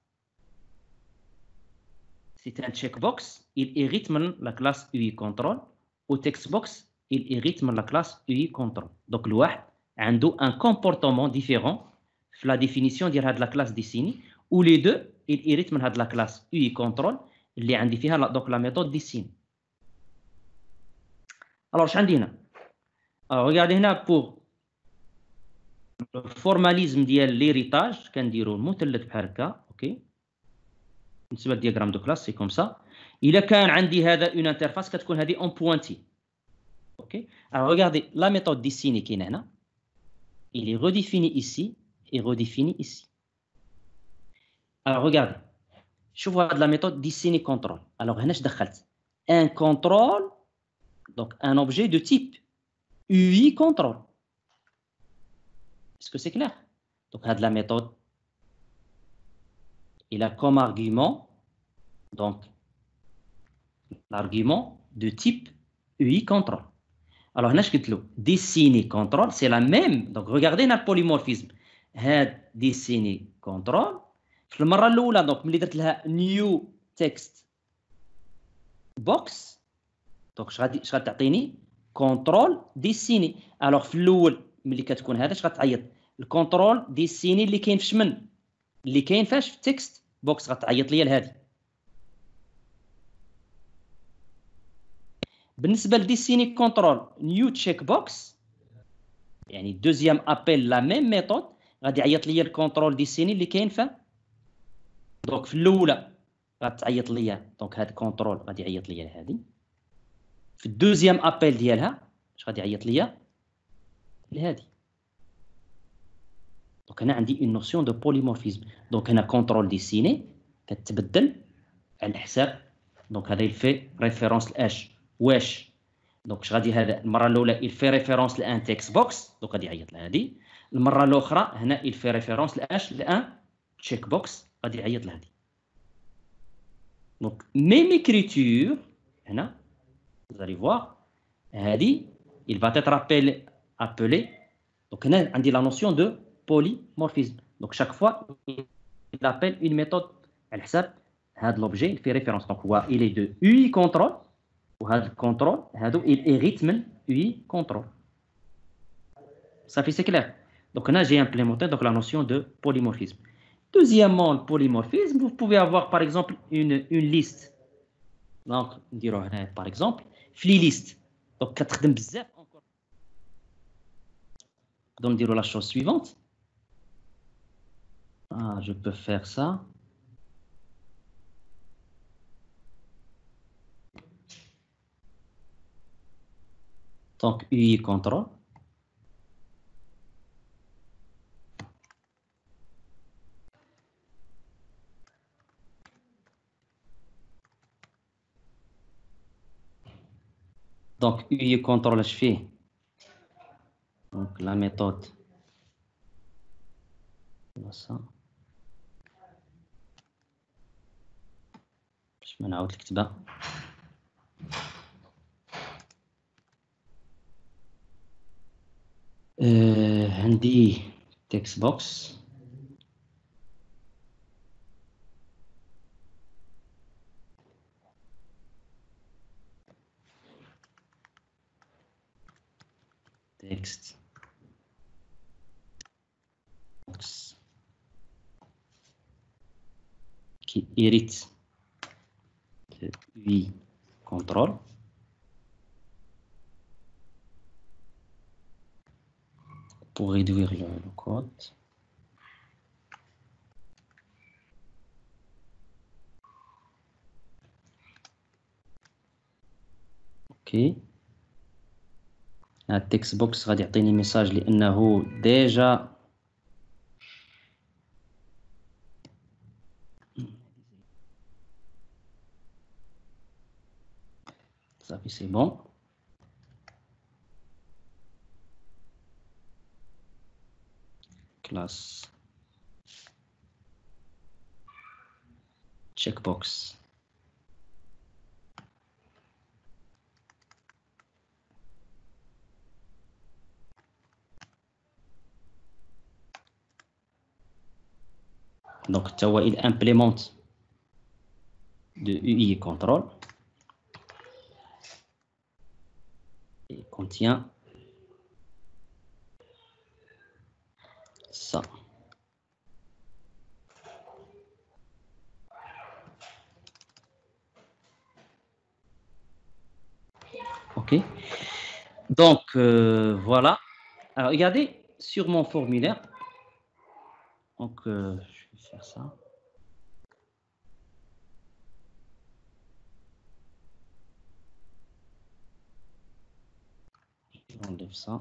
c'est un checkbox, il hérite de la classe UI control. Au textbox, il hérite de la classe UI control. Donc, le wahd a un comportement différent dans la définition de la classe dessinée, ou les deux, il hérite de la classe UI control, qui a la méthode dessinée. Alors, je vais regarder là pour le formalisme ديال l'héritage, كنديرو المثلث بحال هكا. اوكي بالنسبه للدياغرام دو كلاس سي كوم سا. الا كان عندي هذا اون انترفاس كتكون هذه اون بوينتي. اوكي alors regardez la méthode dessinée كاينه هنا, il est redéfini ici et redéfini ici. alors regardez, شوفوا هاد la méthode dessinée control. alors هنا اش دخلت un control, donc un objet de type UI control. Est-ce que c'est clair? Donc, il y a la méthode. Il a comme argument, donc, l'argument de type UI control. Alors, là, je vais vous dessiner control, c'est la même. Donc, regardez le polymorphisme. Dessiner control. Je vais vous dire, donc, je new text box. Donc, je vais vous dire, control dessiner. Alors, je ملي كتكون هذا اش غتعيط الكونترول ديسيني اللي كاين فاش من اللي كاين فاش في تكست بوكس غتعيط ليا لهذه. بالنسبه لديسيني كونترول نيو تشيك بوكس يعني دوزيام ابل لا ميم ميثود غادي يعيط ليا الكونترول ديسيني اللي كاين فا دونك في الاولى غتعيط ليا دونك هاد كونترول غادي يعيط ليا لهذه. في الدوزيام ابل ديالها اش غادي يعيط ليا لهذه. دونك هنا عندي اون نوسيون دو بوليمورفيزم. دونك هنا كونترول ديسيني كتبدل على حساب دونك هذا يلفي ريفيرونس لاش واش. دونك اش غادي هذا المره الاولى يلفي ريفيرونس لان تكست بوكس دونك غادي يعيط لهذه. المره الاخرى هنا يلفي ريفيرونس لاش لان تشيك بوكس غادي يعيط لهذه. دونك ميم اكريتور هنا زاري فوا هذه il va être rappelé appelé. Donc, on a dit la notion de polymorphisme. Donc, chaque fois, il appelle une méthode. Elle s'appelle l'objet, il fait référence. Donc, il est de UI control. Ou control, il hérite de UI control. Ça fait, c'est clair. Donc, là, j'ai implémenté donc, la notion de polymorphisme. Deuxièmement, le polymorphisme, vous pouvez avoir, par exemple, une liste. Donc, on dira, par exemple, fli list. Donc, 4 donc, dire la chose suivante. Ah, je peux faire ça. Donc, UI control. Donc, UI control, je fais. Donc, la méthode. Voilà ça. Je vais vous montrer le bas. عندي تكست بوكس تكست بوكس qui hérite de UI control. Pour réduire le code. OK. La text box va donner un message لأنه déjà ça c'est bon. Class checkbox donc tawa il implémente de UI control et contient ça. OK. Donc, voilà. Alors, regardez sur mon formulaire. Donc, je vais faire ça. J'enlève ça.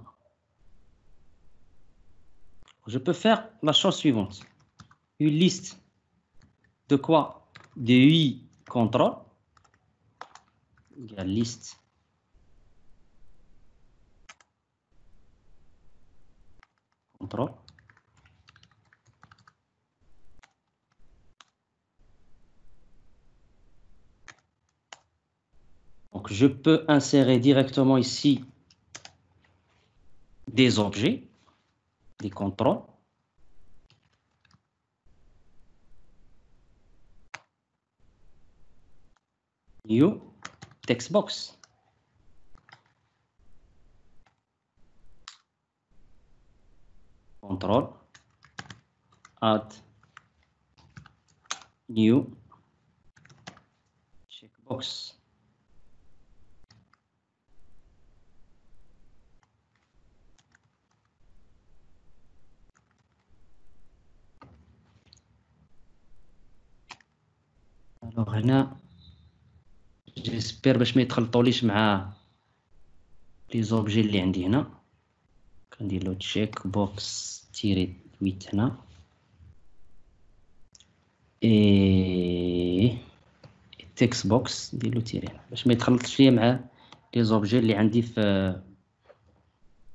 Je peux faire la chose suivante. Une liste de quoi? De UI control. Il y a liste. Control. Donc je peux insérer directement ici des objets. Des contrôles. New text box. Control. Add new checkbox. Alors, هنا j'espère باش ما يتخلطوليش مع les objets اللي عندي هنا كندير له check box تيري tweet هنا et text box ندير له تيري هنا باش ما يتخلطش ليا مع les objets اللي عندي في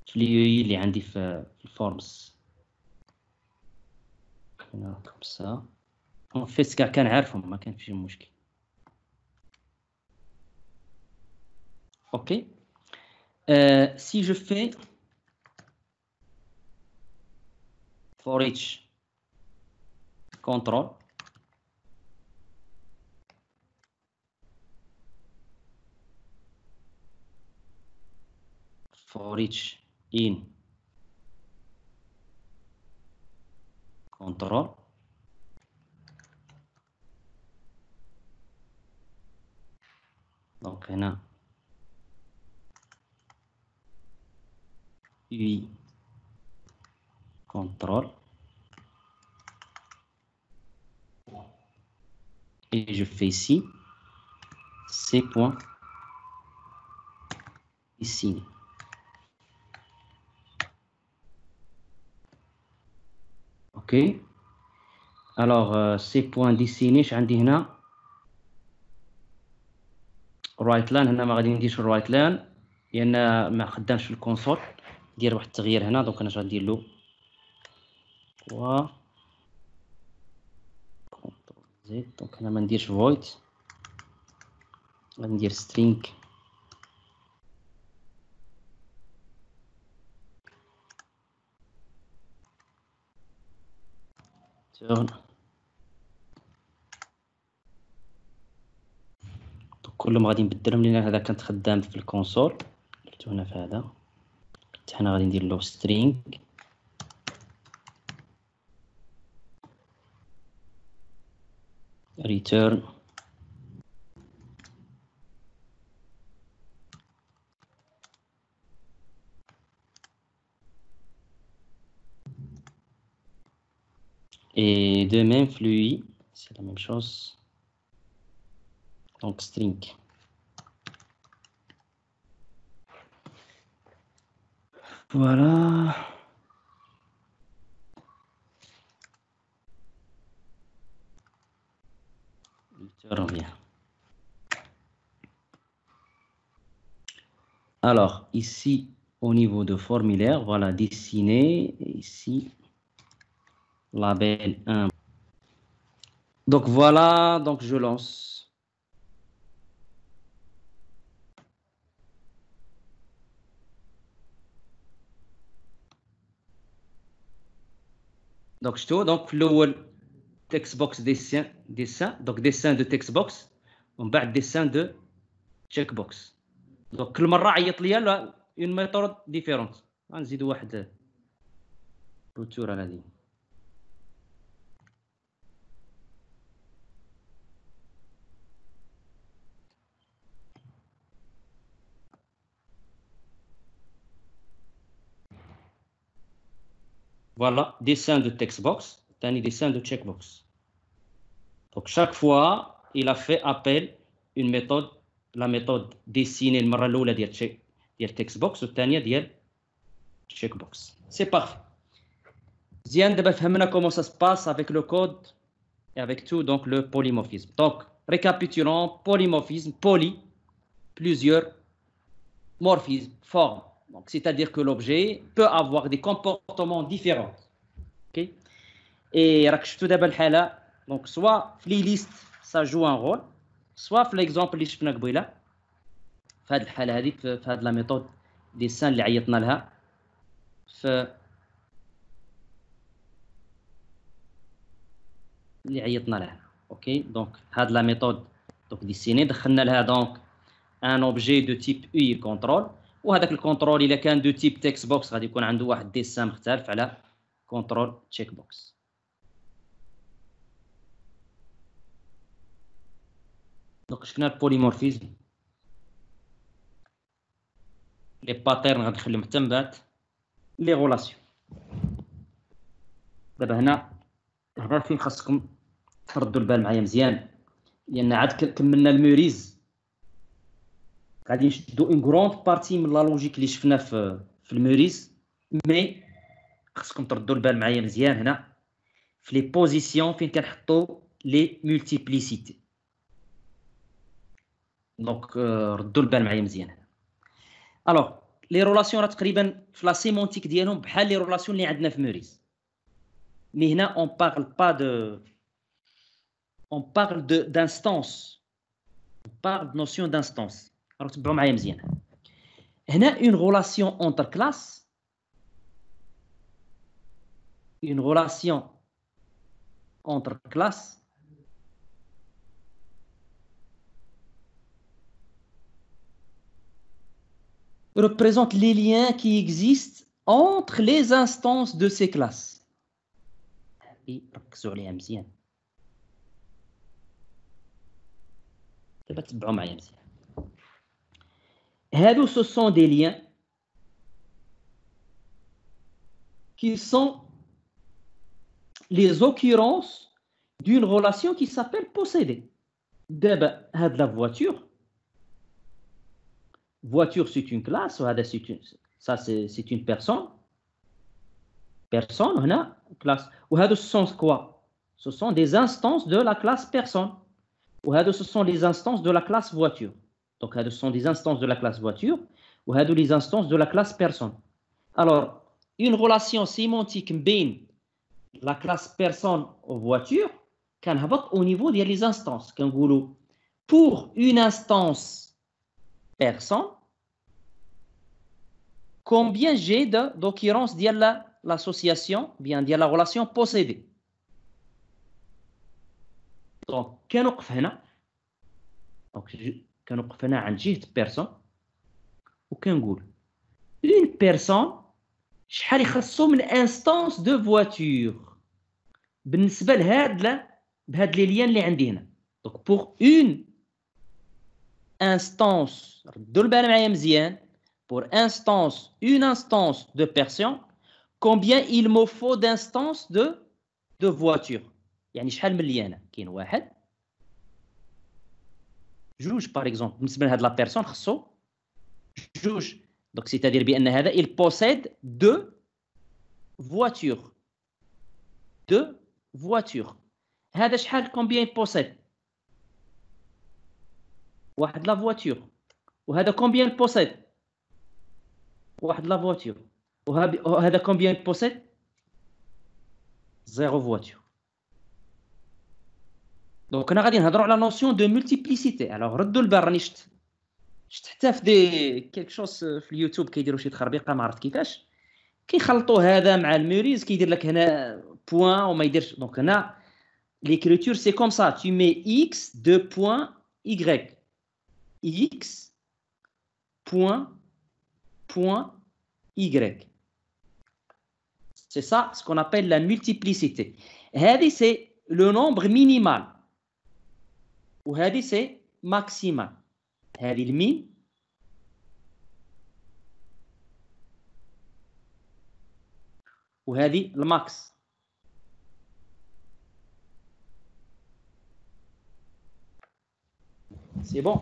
UI اللي عندي في forms هنا comme ça. On fait ce qu'on a fait, ما كان فيه مشكل. OK. Si je fais for each control, for each in control. Donc, هنا UI control et je fais ici C point ici OK. Alors, ces points dessinés, je vais dire right line. هنا ما غادي نديرش right line لان ما خدامش الكونسول. ندير واحد التغيير هنا. دونك انا غندير له و كونترول زد. دونك انا ما نديرش void، غندير string كلهم غادي نبدلهم لان هذا كانت خدام في الكونسول. درتو هنا في هذا حتى هنا غادي ندير له سترينغ ريتيرن et de même flux, c'est la même chose. Donc string. Voilà. Je reviens. Alors ici au niveau de formulaire, voilà, dessiner ici label 1. Donc voilà, donc je lance. Donc, je trouve donc le text box dessin, donc dessin de text box, on va dessin de checkbox. Donc, le marra ayat liya là une méthode différente. On zid واحد rupture à la ligne. Voilà, dessin de text box, dessin de checkbox. Donc chaque fois, il a fait appel une méthode, la méthode dessiner le marralou la dire text box ou tania dire checkbox. C'est parfait. Zian, d'abord, fahmna comment ça se passe avec le code et avec tout donc le polymorphisme. Donc récapitulons, polymorphisme, poly, plusieurs morphismes, formes. C'est-à-dire que l'objet peut avoir des comportements différents. Okay? Et donc, soit les listes, ça joue un rôle, soit l'exemple que je vous ai donné, c'est la méthode dessin que nous avons là. Okay? Donc, c'est la méthode dessinée. Nous avons un objet de type UI contrôle. وهذاك الكنترول الا كان دو تيب تكست بوكس غادي يكون عنده واحد ديسان مختلف على كنترول تشيك بوكس. دونك شفنا البوليمورفيزم لي باترن غندخلهم حتى من بعد لي غولاسيون. دابا هنا فين خاصكم تردوا البال معايا مزيان لان عاد كملنا الموريز غادي نشدو اون غروند بارتي من لا لوجيك اللي شفنا في الموريز. مي خصكم تردو البال معايا مزيان هنا في لي بوزيسيون فين كنحطو لي ملتيبليسيتي. دونك ردو البال معايا مزيان هنا. الوغ لي رولاسيون راه تقريبا في لا سيمونتيك ديالهم بحال لي رولاسيون اللي عندنا في موريز، مي هنا اون بارل با دو اون بارل دو دانستانس، بارل نوسيون دانستانس. Alors, tu peux me dire, il y a une relation entre classes, représente les liens qui existent entre les instances de ces classes. Et sur les MZN. Tu peux me dire. Hado, ce sont des liens qui sont les occurrences d'une relation qui s'appelle posséder. D'abord, la voiture. Voiture, c'est une classe, ça c'est une personne. personne هنا classe. وهذا السونس quoi? Ce sont des instances de la classe personne. وهذا ce sont les instances de la classe voiture. Donc هذا ce sont des instances de la classe voiture. وهذا les instances de la classe personne. Alors une relation sémantique بين la classe personne aux voitures كنهبط au niveau ديال les instances. كنقولوا pour une instance personne combien j'ai d'occurrences ديال l'association bien ديال la relation possédée. Donc كنوقف هنا. Donc كنوقف هنا عند جهة personne وكنقول une personne شحال يخصو من انستانس دو فواتور بالنسبه لهاد بهاد لي ليان اللي عندي هنا. دونك بوغ اون انستانس ردوا البال معايا مزيان بوغ انستانس اون انستانس دو بيرسون كومبيان il me faut d'instance de voiture يعني شحال من ليانه كاين واحد جوج باغ اكزومبل بالنسبه لهاد لا بيرسون خصو جوج. Donc, c'est-à-dire bien il possède deux voitures. Deux voitures. Combien il possède? Wahad la voiture. Combien il possède? Wahad la voiture. Combien il possède? Zéro voiture. Donc, on a la notion de multiplicité. Alors, redou le barnisht. شفت حتى في quelque chose في اليوتيوب كيديروا شي تخربيقه ما عرفت كيفاش كيخلطوا هذا مع الموريز كيدير لك هنا بوين وما يديرش. دونك هنا ليكريتور سي كوم سا تو مي اكس دو بوين ايغريك اكس بوين بوين ايغريك سي سا سو كون ابل لا ملتيبليسيتي. هذه سي لو نومبر مينيمال وهذه سي ماكسيمال. هذه المين وهذه الماكس. سي بون.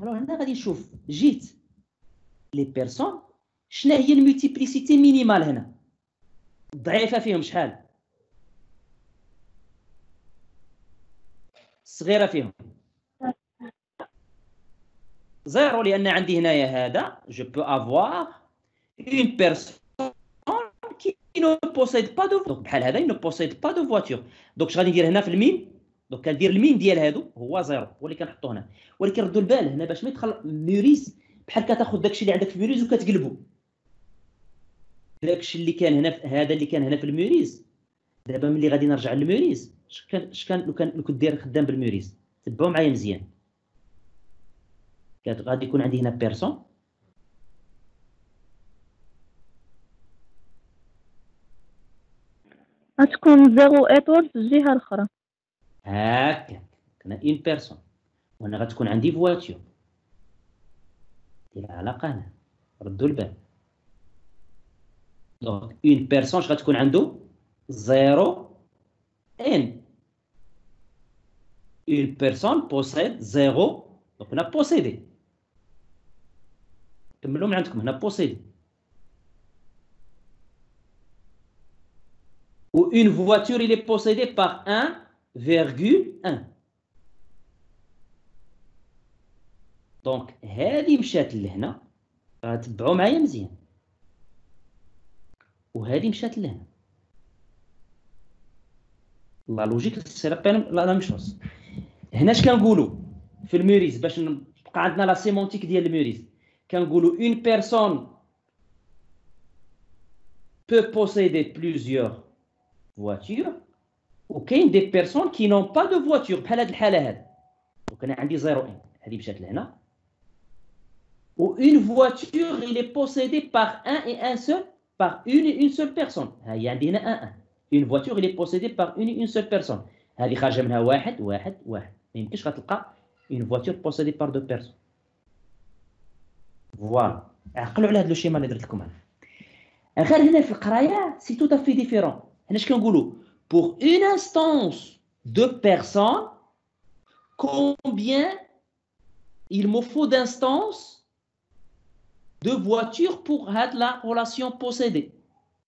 الوغ هنا غادي نشوف جيت لي بيرسون شنو هي الملتيبليسيتي مينيمال هنا ضعيفه فيهم شحال صغيره فيهم زيرو لأن عندي هنايا هذا je peux avoir une personne qui ne possède pas de voiture. دونك بحال هذا il ne possède pas de voiture. دونك اش غادي ندير هنا في المين؟ دونك كندير المين ديال هادو هو زيرو هو اللي كنحطو هنا. ولكن ردوا البال هنا باش ما يدخل ميوريز بحال كتاخذ داكشي اللي عندك في ميوريز وكتقلبو داكشي اللي كان هنا هذا اللي كان هنا في الميوريز. دابا ملي غادي نرجع للميوريز اش كان لو كدير خدام بالميوريز تبعوا معايا مزيان. غادي يكون عندي هنا بيرسون غتكون زيرو ايطور في الجهه الاخرى هاكا كنا اون بيرسون وهنا غتكون عندي فواتيور. دير العلاقه هنا ردوا البال. دونك اون بيرسون اش غتكون عنده زيرو ان اون بيرسون بوسيد زيرو. دونك هنا بوسيدي كملوا من عندكم هنا بوسيدي و اون فواتور اللي بوسيدي باغ 1.1. دونك هذه مشات لهنا غتبعوا معايا مزيان وهذه مشات لهنا لا لوجيك سي لا ميم شوز. هنا اش كنقولوا في الموريز باش نبقى عندنا لا سيمونتيك ديال الموريز كنقولوا une personne peut posséder plusieurs voitures ou كاين des personnes qui n'ont pas de voiture بحال هاد الحاله هاد. دونك انا عندي 0 1 هذه مشات لهنا و une voiture il est possédé par un et un seul par une et une seule personne. ها هي عندي هنا 1 1 une voiture il est possédé par une et une seule personne. هذه خارجه منها 1 1 1 ما يمكنش غتلقى une voiture possédée par deux personnes. Voilà. عقلوا على هذا لو شيما اللي درت لكم انا. غير هنا في القرايه سي تو تافي ديفيرون. هنا اش كنقولوا pour une instance de personnes combien il me faut d'instances de voiture pour la relation possédée.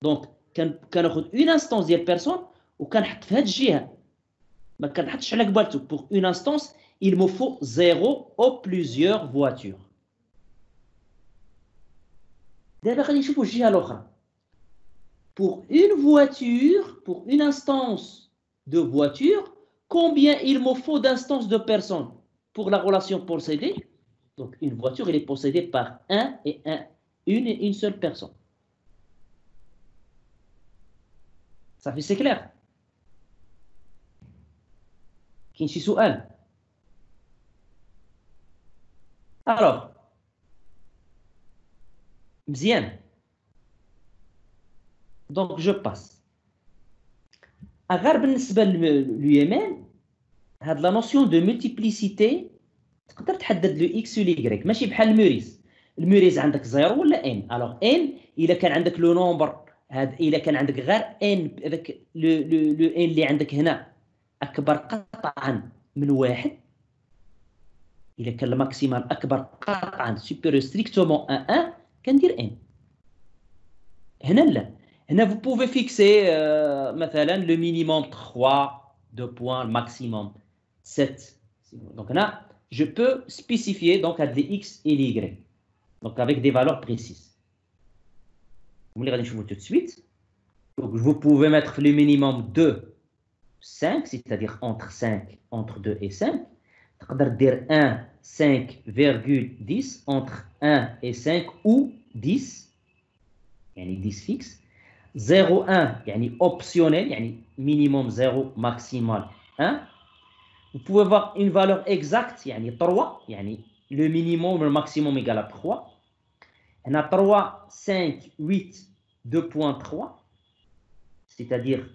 Donc, quand on une instance de la personne, ou quand on a pour une instance, il me faut 0 ou plusieurs voitures. Pour une voiture, pour une instance de voiture, combien il me faut d'instances de personnes pour la relation possédée? Donc, une voiture, elle est possédée par une seule personne. Ça fait, c'est clair. Alors, bien. Donc, je passe. À l'UMN, la notion de multiplicité, تقدر تحدد لو اكس و لي غريك ماشي بحال الموريز. الموريز عندك زيرو ولا ان. الوغ ان الا كان عندك لو نومبر هذا الا كان عندك غير ان هذاك لو ان اللي عندك هنا اكبر قطعا من واحد الا كان الماكسيمال اكبر قطعا سوبيريور ستريكتومون 1 كندير ان. هنا لا هنا فو بوفي فيكسي مثلا لو مينيموم 3 دو بوان ماكسيموم 7 دونك هنا je peux spécifier donc à des x et y, donc avec des valeurs précises. Vous les regardez tout de suite. Donc vous pouvez mettre le minimum de 5, c'est-à-dire entre 2 et 5. C'est-à-dire 1, 5,10 entre 1 et 5 ou 10, yani 10 fixe. 0, 1, yani optionnel, yani minimum 0, maximal 1. Vous pouvez avoir une valeur exacte, yani 3, yani le minimum, le maximum égal à 3. On a 3, 5, 8, 2.3, c'est-à-dire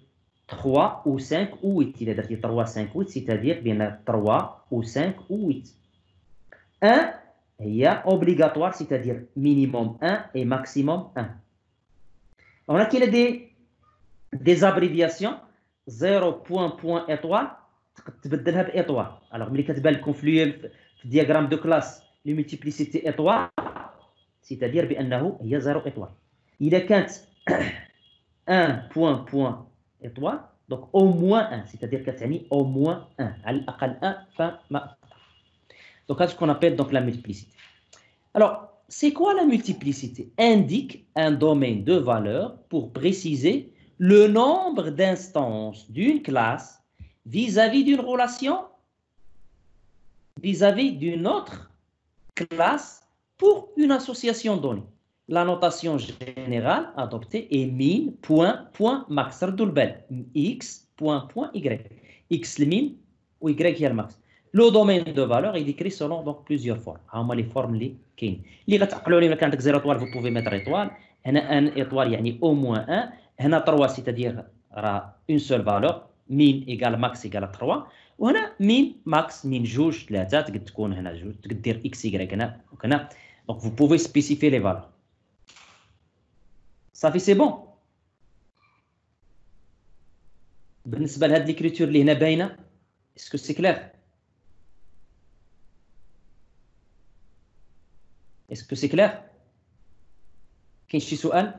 3 ou 5 ou 8. Il a dit 3, 5, 8, c'est-à-dire bien 3 ou 5 ou 8. 1, il y a obligatoire, c'est-à-dire minimum 1 et maximum 1. On a qu'il y a des abréviations, 0, point, point, étoile. تبدلها باطوار. الوغ ملي كتبان لكم في الدياغرام دو كلاس لي ملتيبليسيتي اطوار سيتادير بانه هي زيرو اطوار. اذا كانت 1 بوان بوان اطوار دونك او موان 1 سيتادير كتعني او موان 1 على الاقل 1 فما دونك هادشي كون ابل دونك لا ملتيبليسيتي. الوغ سي كوا لا ملتيبليسيتي؟ indique un domaine de valeur pour préciser le nombre d'instances d'une classe vis-à-vis d'une relation, vis-à-vis d'une autre classe pour une association donnée. La notation générale adoptée est min, point, point, max. X, point, point, y. X le min ou y le max. Le domaine de valeur est décrit selon donc, plusieurs formes. Alors, les formes les kin. Les gars, quand 0 étoile, vous pouvez mettre étoile. Un étoile, yani au moins 1. Un 3, c'est-à-dire une seule valeur. min égale max égale 3 وهنا min max min جوج 3 تقد تكون هنا جوج تقد دير x y هنا وكنا donc vous pouvez spécifier les valeurs. صافي سي بون بالنسبه لهاد ليكريتور اللي هنا باينه اسكو سي كلير اسكو سي كلير كاين شي سؤال؟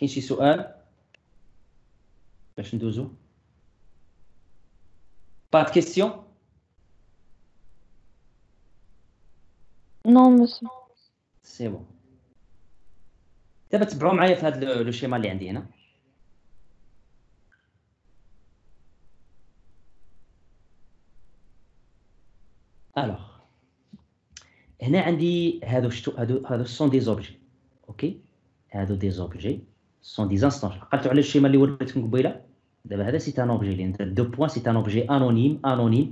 كاين شي سؤال باش ندوزو؟ با د كيستيون؟ نون مسيو. سي بون. دابا تبعو معايا في هاد لو شيما اللي عندي هنا. الوغ هنا عندي هادو سون دي زوبجي. اوكي؟ هادو دي زوبجي. sont des instants. Quand on le schéma les words qu'on voit là, d'abord c'est un objet. Deux points, c'est un objet anonyme, anonyme.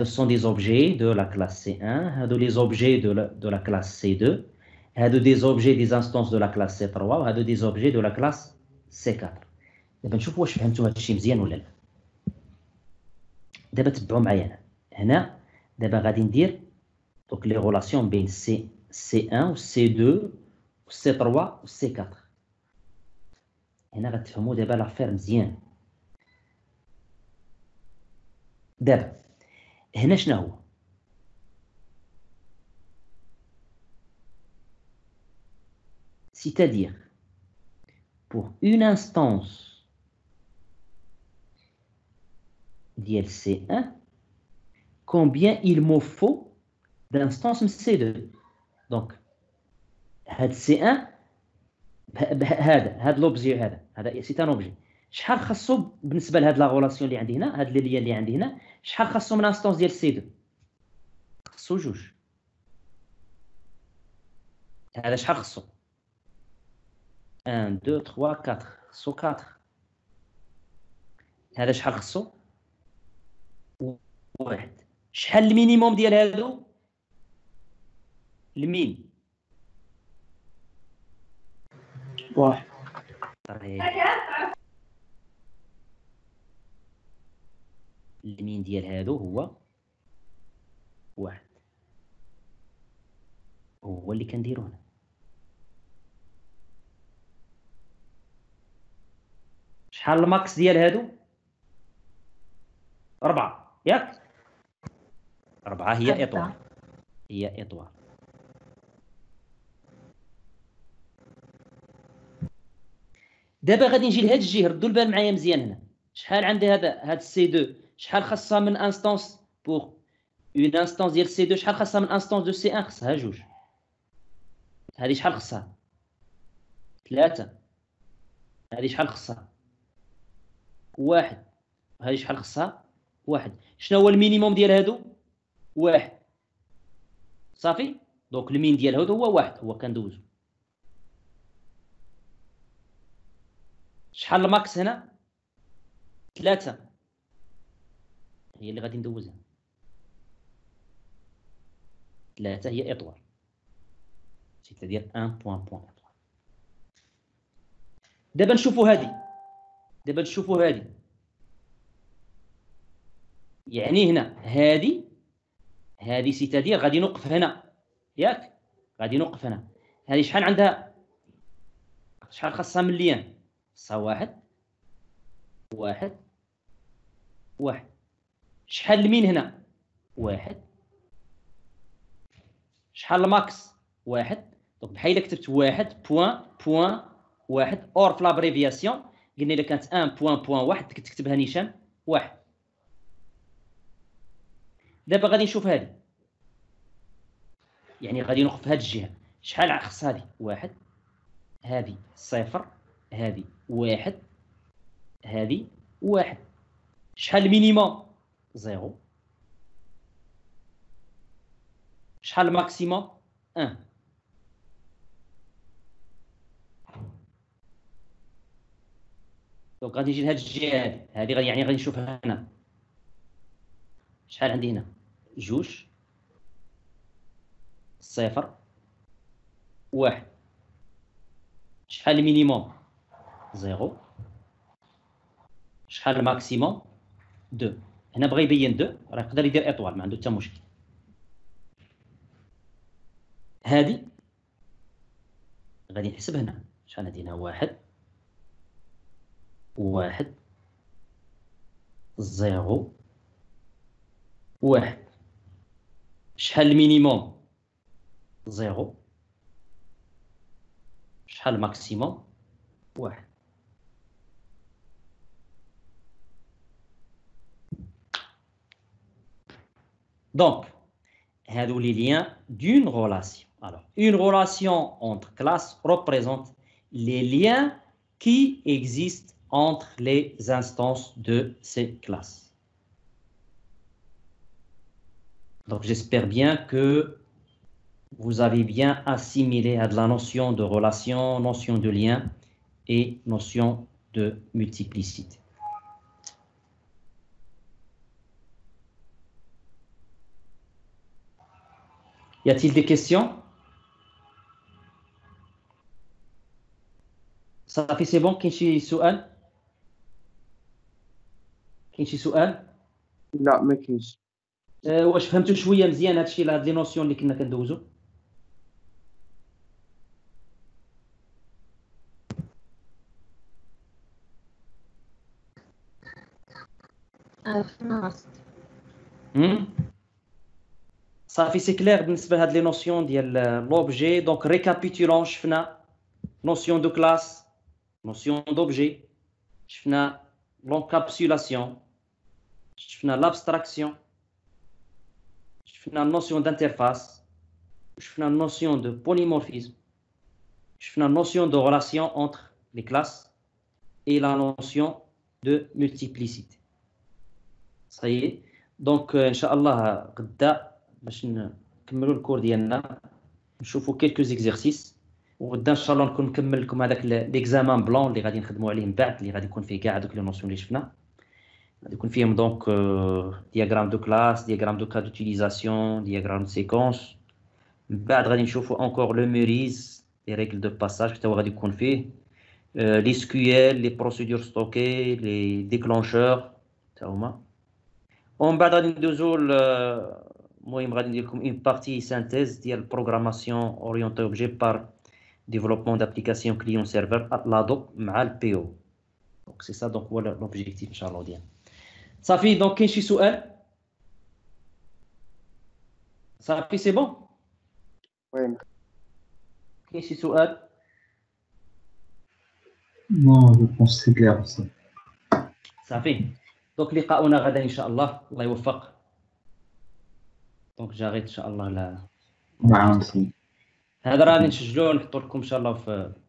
Ce sont des objets de la classe C1, les objets de la classe C2, des objets des instances de la classe C3, des objets de la classe C4. D'abord, je vois je fais tout ce schéma ou là. D'abord, tu prends معايا. هنا d'abord, غادي ندير donc les relations بين C1 ou C2 ou C3 ou C4. هنا غتفهموا دابا لافير مزيان. دابا هنا شنو هو؟ C'est-à-dire, pour une instance d'ILC1, combien il me faut d'instances C2. Donc, C1, l'objet, c'est un objet. شحال خاصو بالنسبه لهاد لا غولاسيون اللي عندي هنا، هاد لي ليان اللي عندي هنا، شحال خاصو من انستونس ديال سي 2؟ خاصو جوج. هذا شحال خاصو؟ 1 2 3 4 خاصو 4. هذا شحال خاصو؟ واحد. شحال المينيموم ديال هادو؟ المين واحد. المين ديال هادو هو واحد، هو اللي كنديرو هنا. شحال الماكس ديال هادو؟ أربعة، ياك؟ أربعة هي إطوار، هي إطوار. دابا غادي نجي لهاد الجهة، ردوا البال معايا مزيان هنا. شحال عندي هاد السي دو؟ شحال خاصها من انستانس بوغ اون انستانس ديال سي 2؟ شحال خاصها من انستانس دو سي 1؟ خاصها جوج. هذه شحال خاصها؟ ثلاثة. هذه شحال خاصها؟ واحد. هذه شحال خاصها؟ واحد. شنو هو المينيموم ديال هادو؟ واحد. صافي. دونك المين ديال هادو هو واحد، هو كندوزو. شحال الماكس هنا؟ ثلاثة، هي اللي غادي ندوزها. ثلاثة هي إطوار، c'est-à-dire 1.1. دابا نشوفو هادي، دابا نشوفو هادي. يعني هنا هادي، هادي c'est-à-dire غادي نوقف هنا، ياك؟ غادي نوقف هنا. هادي شحال عندها؟ شحال خاصها من ليان؟ خاصها واحد، واحد، واحد. شحال المين هنا؟ واحد. شحال الماكس؟ واحد. دونك بحال الا كتبت واحد بوان بوان واحد، اور في لابريفياسيون قلنا الا كانت ان بوان بوان واحد كتكتبها نيشان واحد. دابا غادي نشوف هادي، يعني غادي نوقف في هاد الجهه. شحال خص هادي؟ واحد. هادي صفر، هادي واحد، هادي واحد. شحال المينيموم؟ زيرو. شحال الماكسيموم؟ ان. دونك غادي نجي لهاد الجهة هادي، هادي يعني غادي نشوفها هنا. شحال عندي هنا؟ جوج، صفر، واحد. شحال المينيموم؟ زيرو. شحال الماكسيموم؟ 2. هنا بغا يبين 2، راه يقدر يدير اطوال ما عنده حتى مشكل. هادي غادي نحسب هنا، شحال هادي هنا؟ واحد، واحد، زيرو، واحد. شحال المينيموم؟ زيرو. شحال الماكسيموم؟ واحد. Donc, هادو les liens d'une relation. Alors, une relation entre classes représente les liens qui existent entre les instances de ces classes. Donc, j'espère bien que vous avez bien assimilé à la notion de relation, notion de lien et notion de multiplicité. Y a-t-il des questions? Safi, c'est bon? Kinshi Soual? Kinshi Soual? Non, mais Kinshi. واش فهمتوا شويه مزيان هادشي لهاد لي نوسيون اللي كنا كندوزو؟ صافي سي كلير بالنسبه لهاد لي نوسيون ديال لوبجي. دونك ريكابيتولون، شفنا نوسيون دو كلاس، نوسيون دوبجي، شفنا لونكابسولاسيون، شفنا لابستراكسيون، شفنا نوسيون دانترفاس، شفنا نوسيون دو بوليمورفيزم، شفنا نوسيون دو ريلاسيون اونتر لي كلاس اي لا نوسيون دو ملتيبليسيتي. صايي دونك ان شاء الله غدا باش نكملوا الكور ديالنا نشوفوا كيلكوز اكزيرسيس، وغدا ان شاء الله نكون نكمل لكم هذاك ليكزامان بلون اللي غادي نخدموا عليه من بعد، اللي غادي يكون فيه كاع هذوك لي نوسيون اللي شفنا، غادي يكون فيهم دونك دياغرام دو كلاس، دياغرام دو كا دوتيليزاسيون، دياغرام دو سيكونس. من بعد غادي نشوفوا انكور لو ميريز، لي ريغل دو باساج حتى هو غادي يكون فيه لي سكيو ال، لي بروسيدور ستوكي، لي ديكلونشور حتى هما. ومن بعد غادي ندوزو المهم غادي ندير لكم اون بارتي سانتيز ديال البروغراماسيون اورينتي اوبجي بار ديفلوبمون دابليكاسيون كليون سيرفر اطلادو مع البي او. دونك سي سا، دونك هو لوبجيكتيف ان شاء الله ديالنا. صافي دونك كاين شي سؤال؟ صافي سي بون؟ وي كاين شي سؤال؟ نو جو بونس سي كلير. صافي دونك لقاؤنا غدا ان شاء الله، الله يوفق. دونك جاريت ان شاء الله. لا هذا راني نسجلو ونحطو لكم ان شاء الله في